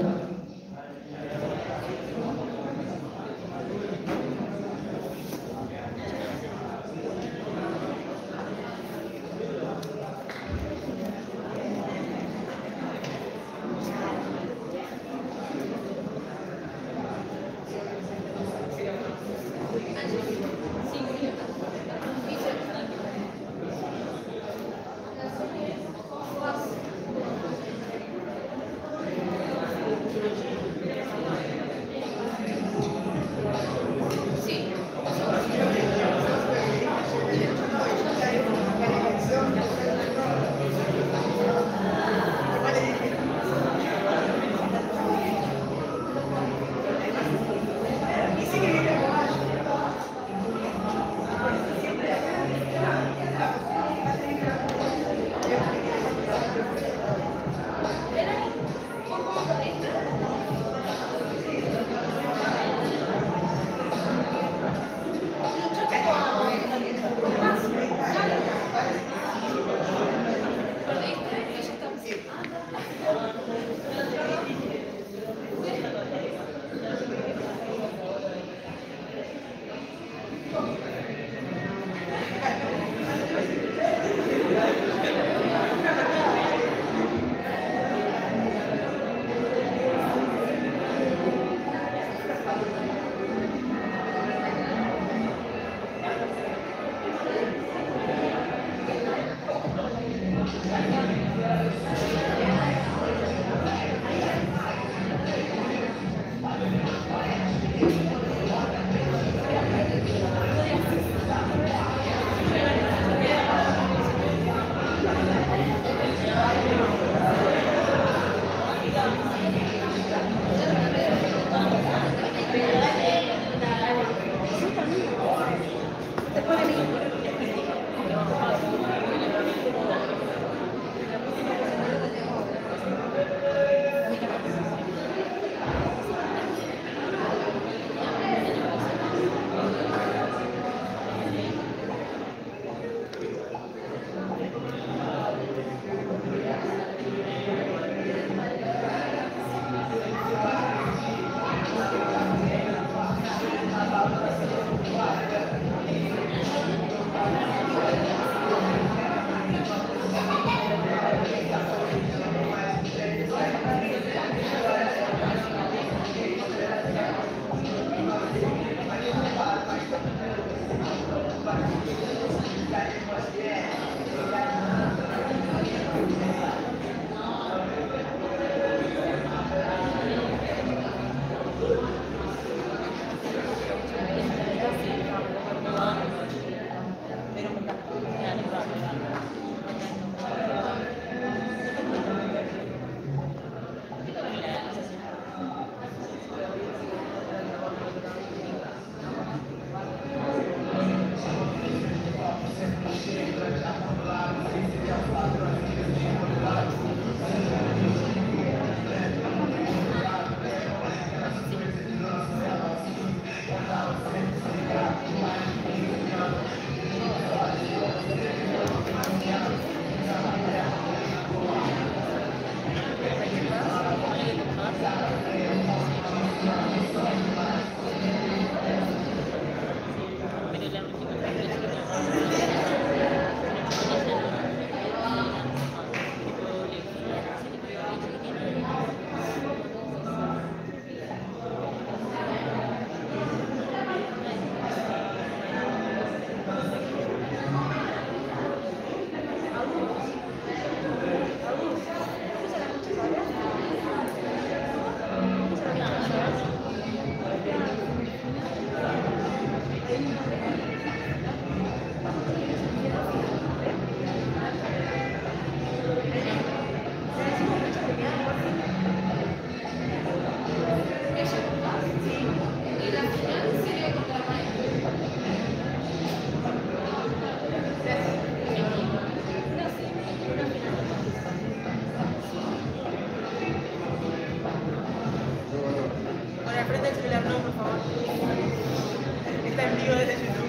Enfrente del celular, no, por favor. Está en vivo desde YouTube.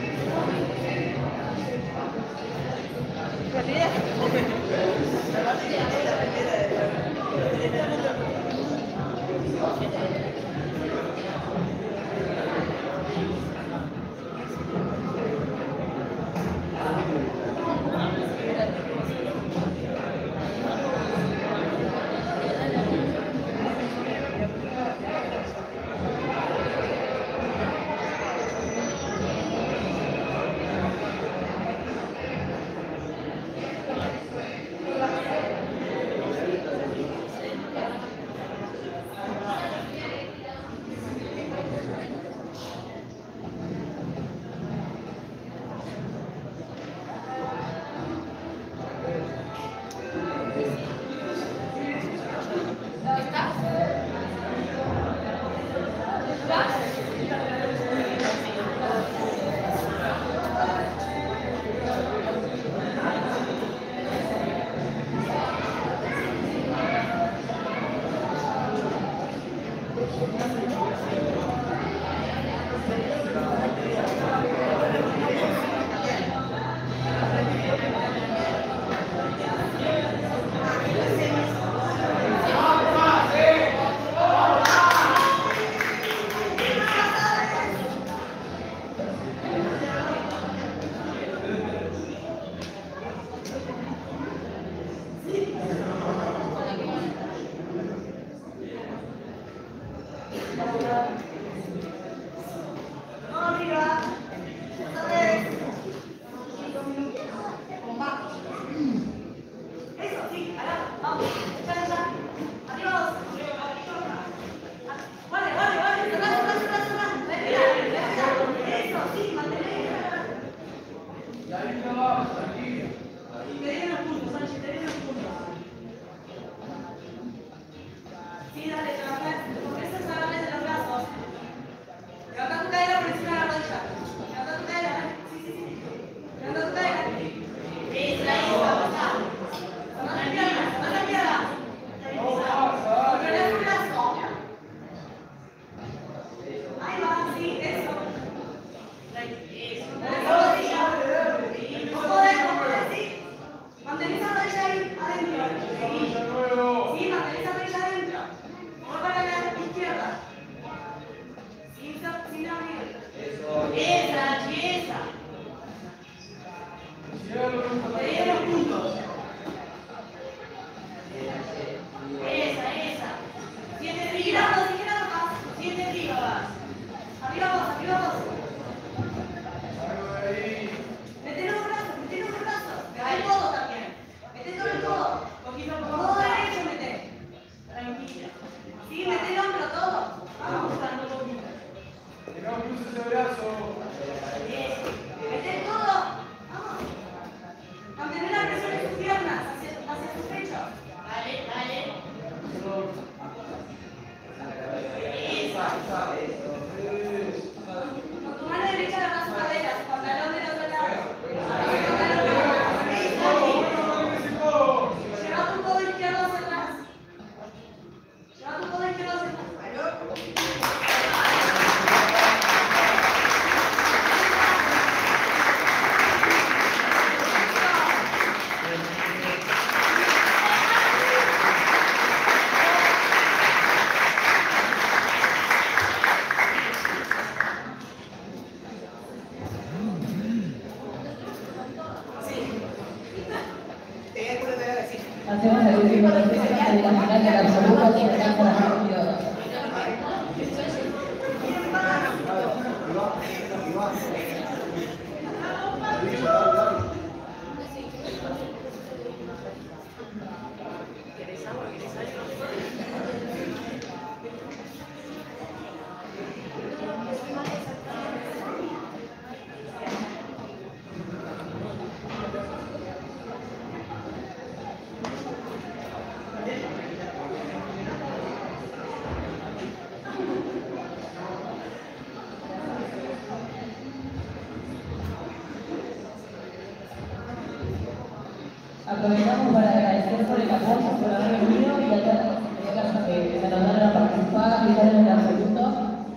Aprovechamos para agradecer por el apoyo, por haber venido y a todas las personas que se animaron a participar, que están en el absoluto.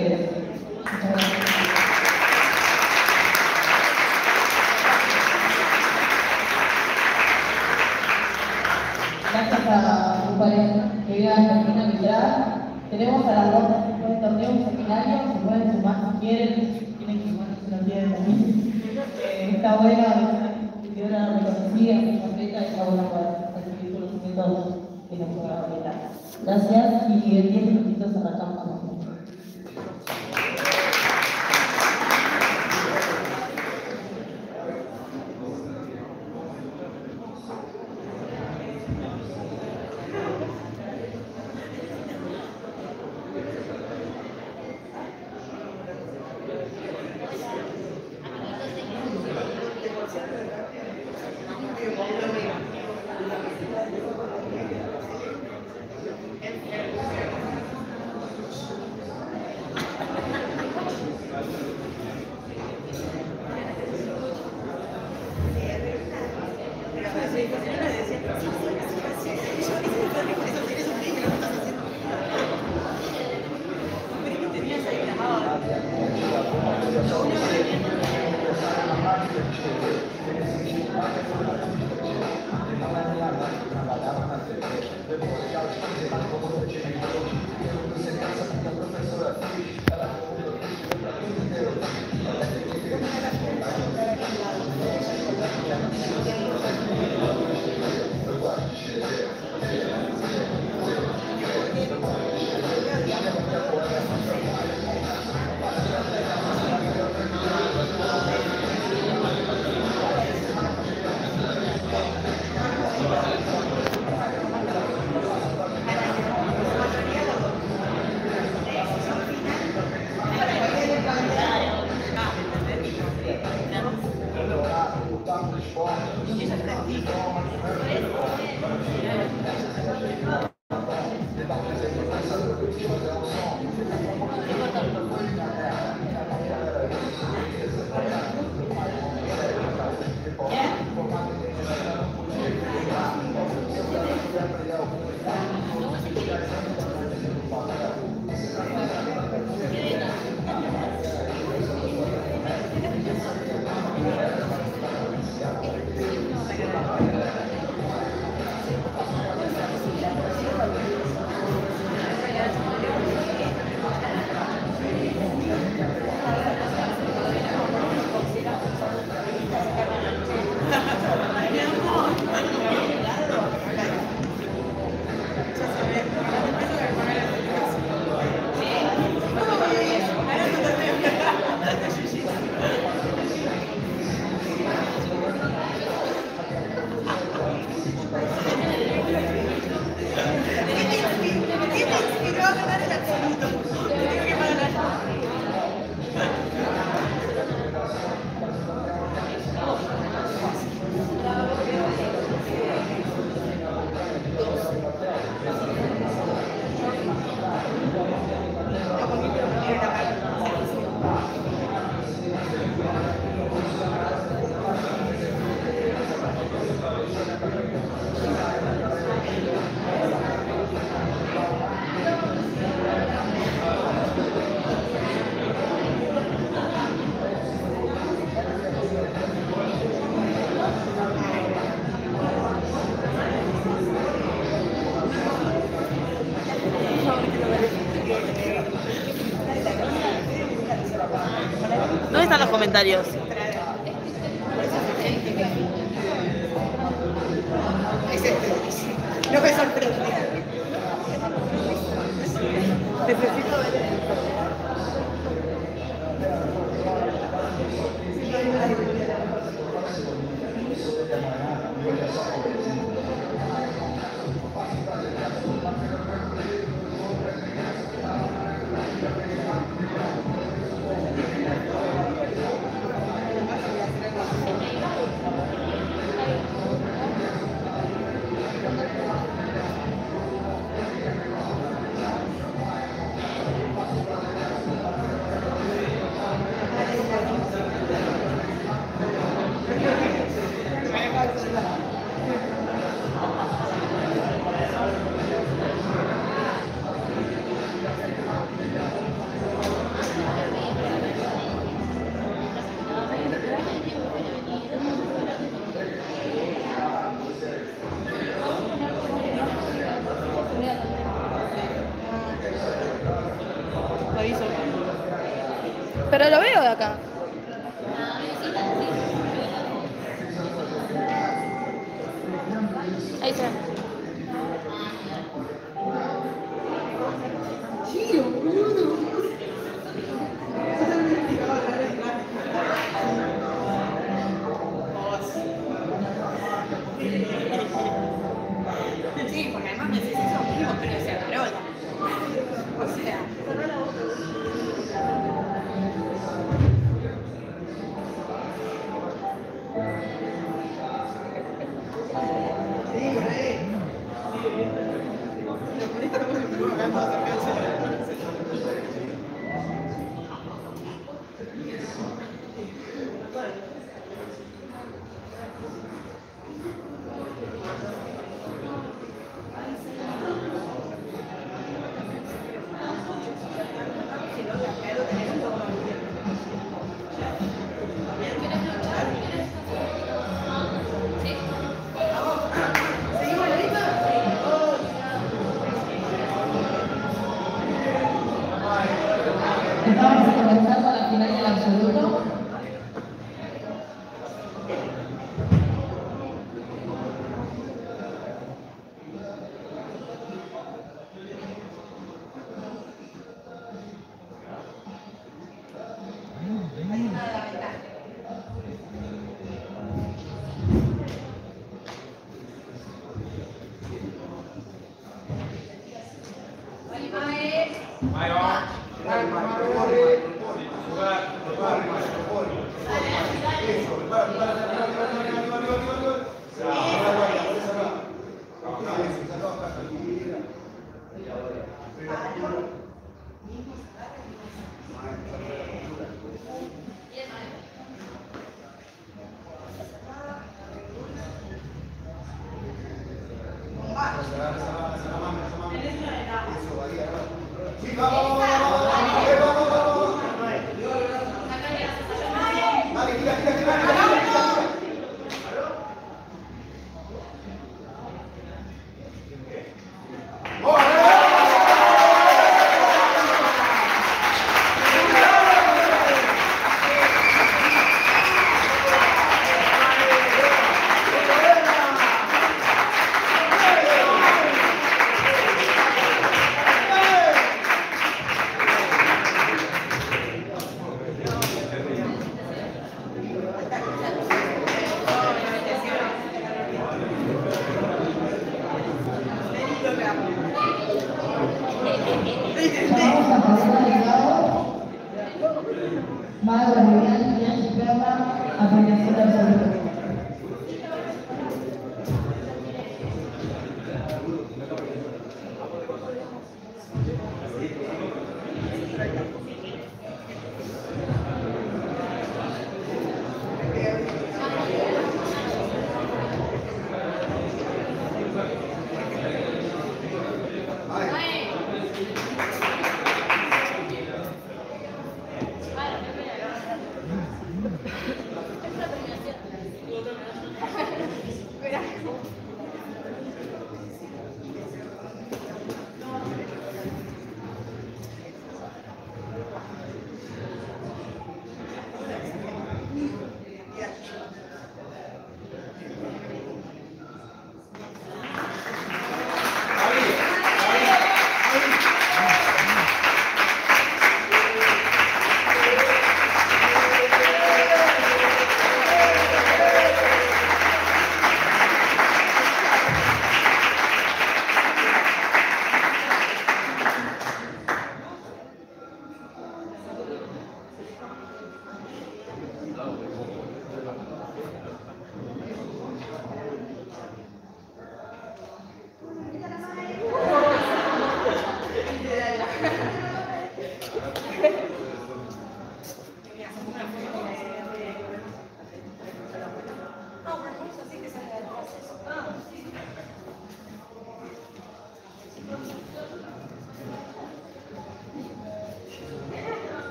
faith. Gracias a compañeros que vivan con finalidad. Tenemos a las dos torneos seminarios, se pueden sumar si quieren, tienen que sumar si no quieren también. Esta buena que una reconocida, muy completa, está buena para recibir conocimientos que nos puedan habilitar. Gracias y en 10 minutitos arrancamos. Comentarios. Es este. No me sorprende. Necesito lo veo de acá. Ahí está. Sí, porque además me decís eso mismo, pero o sea, Carola. O sea, cerró la boca.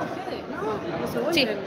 Ah, ¿ustedes? No, no se vuelven. Sí.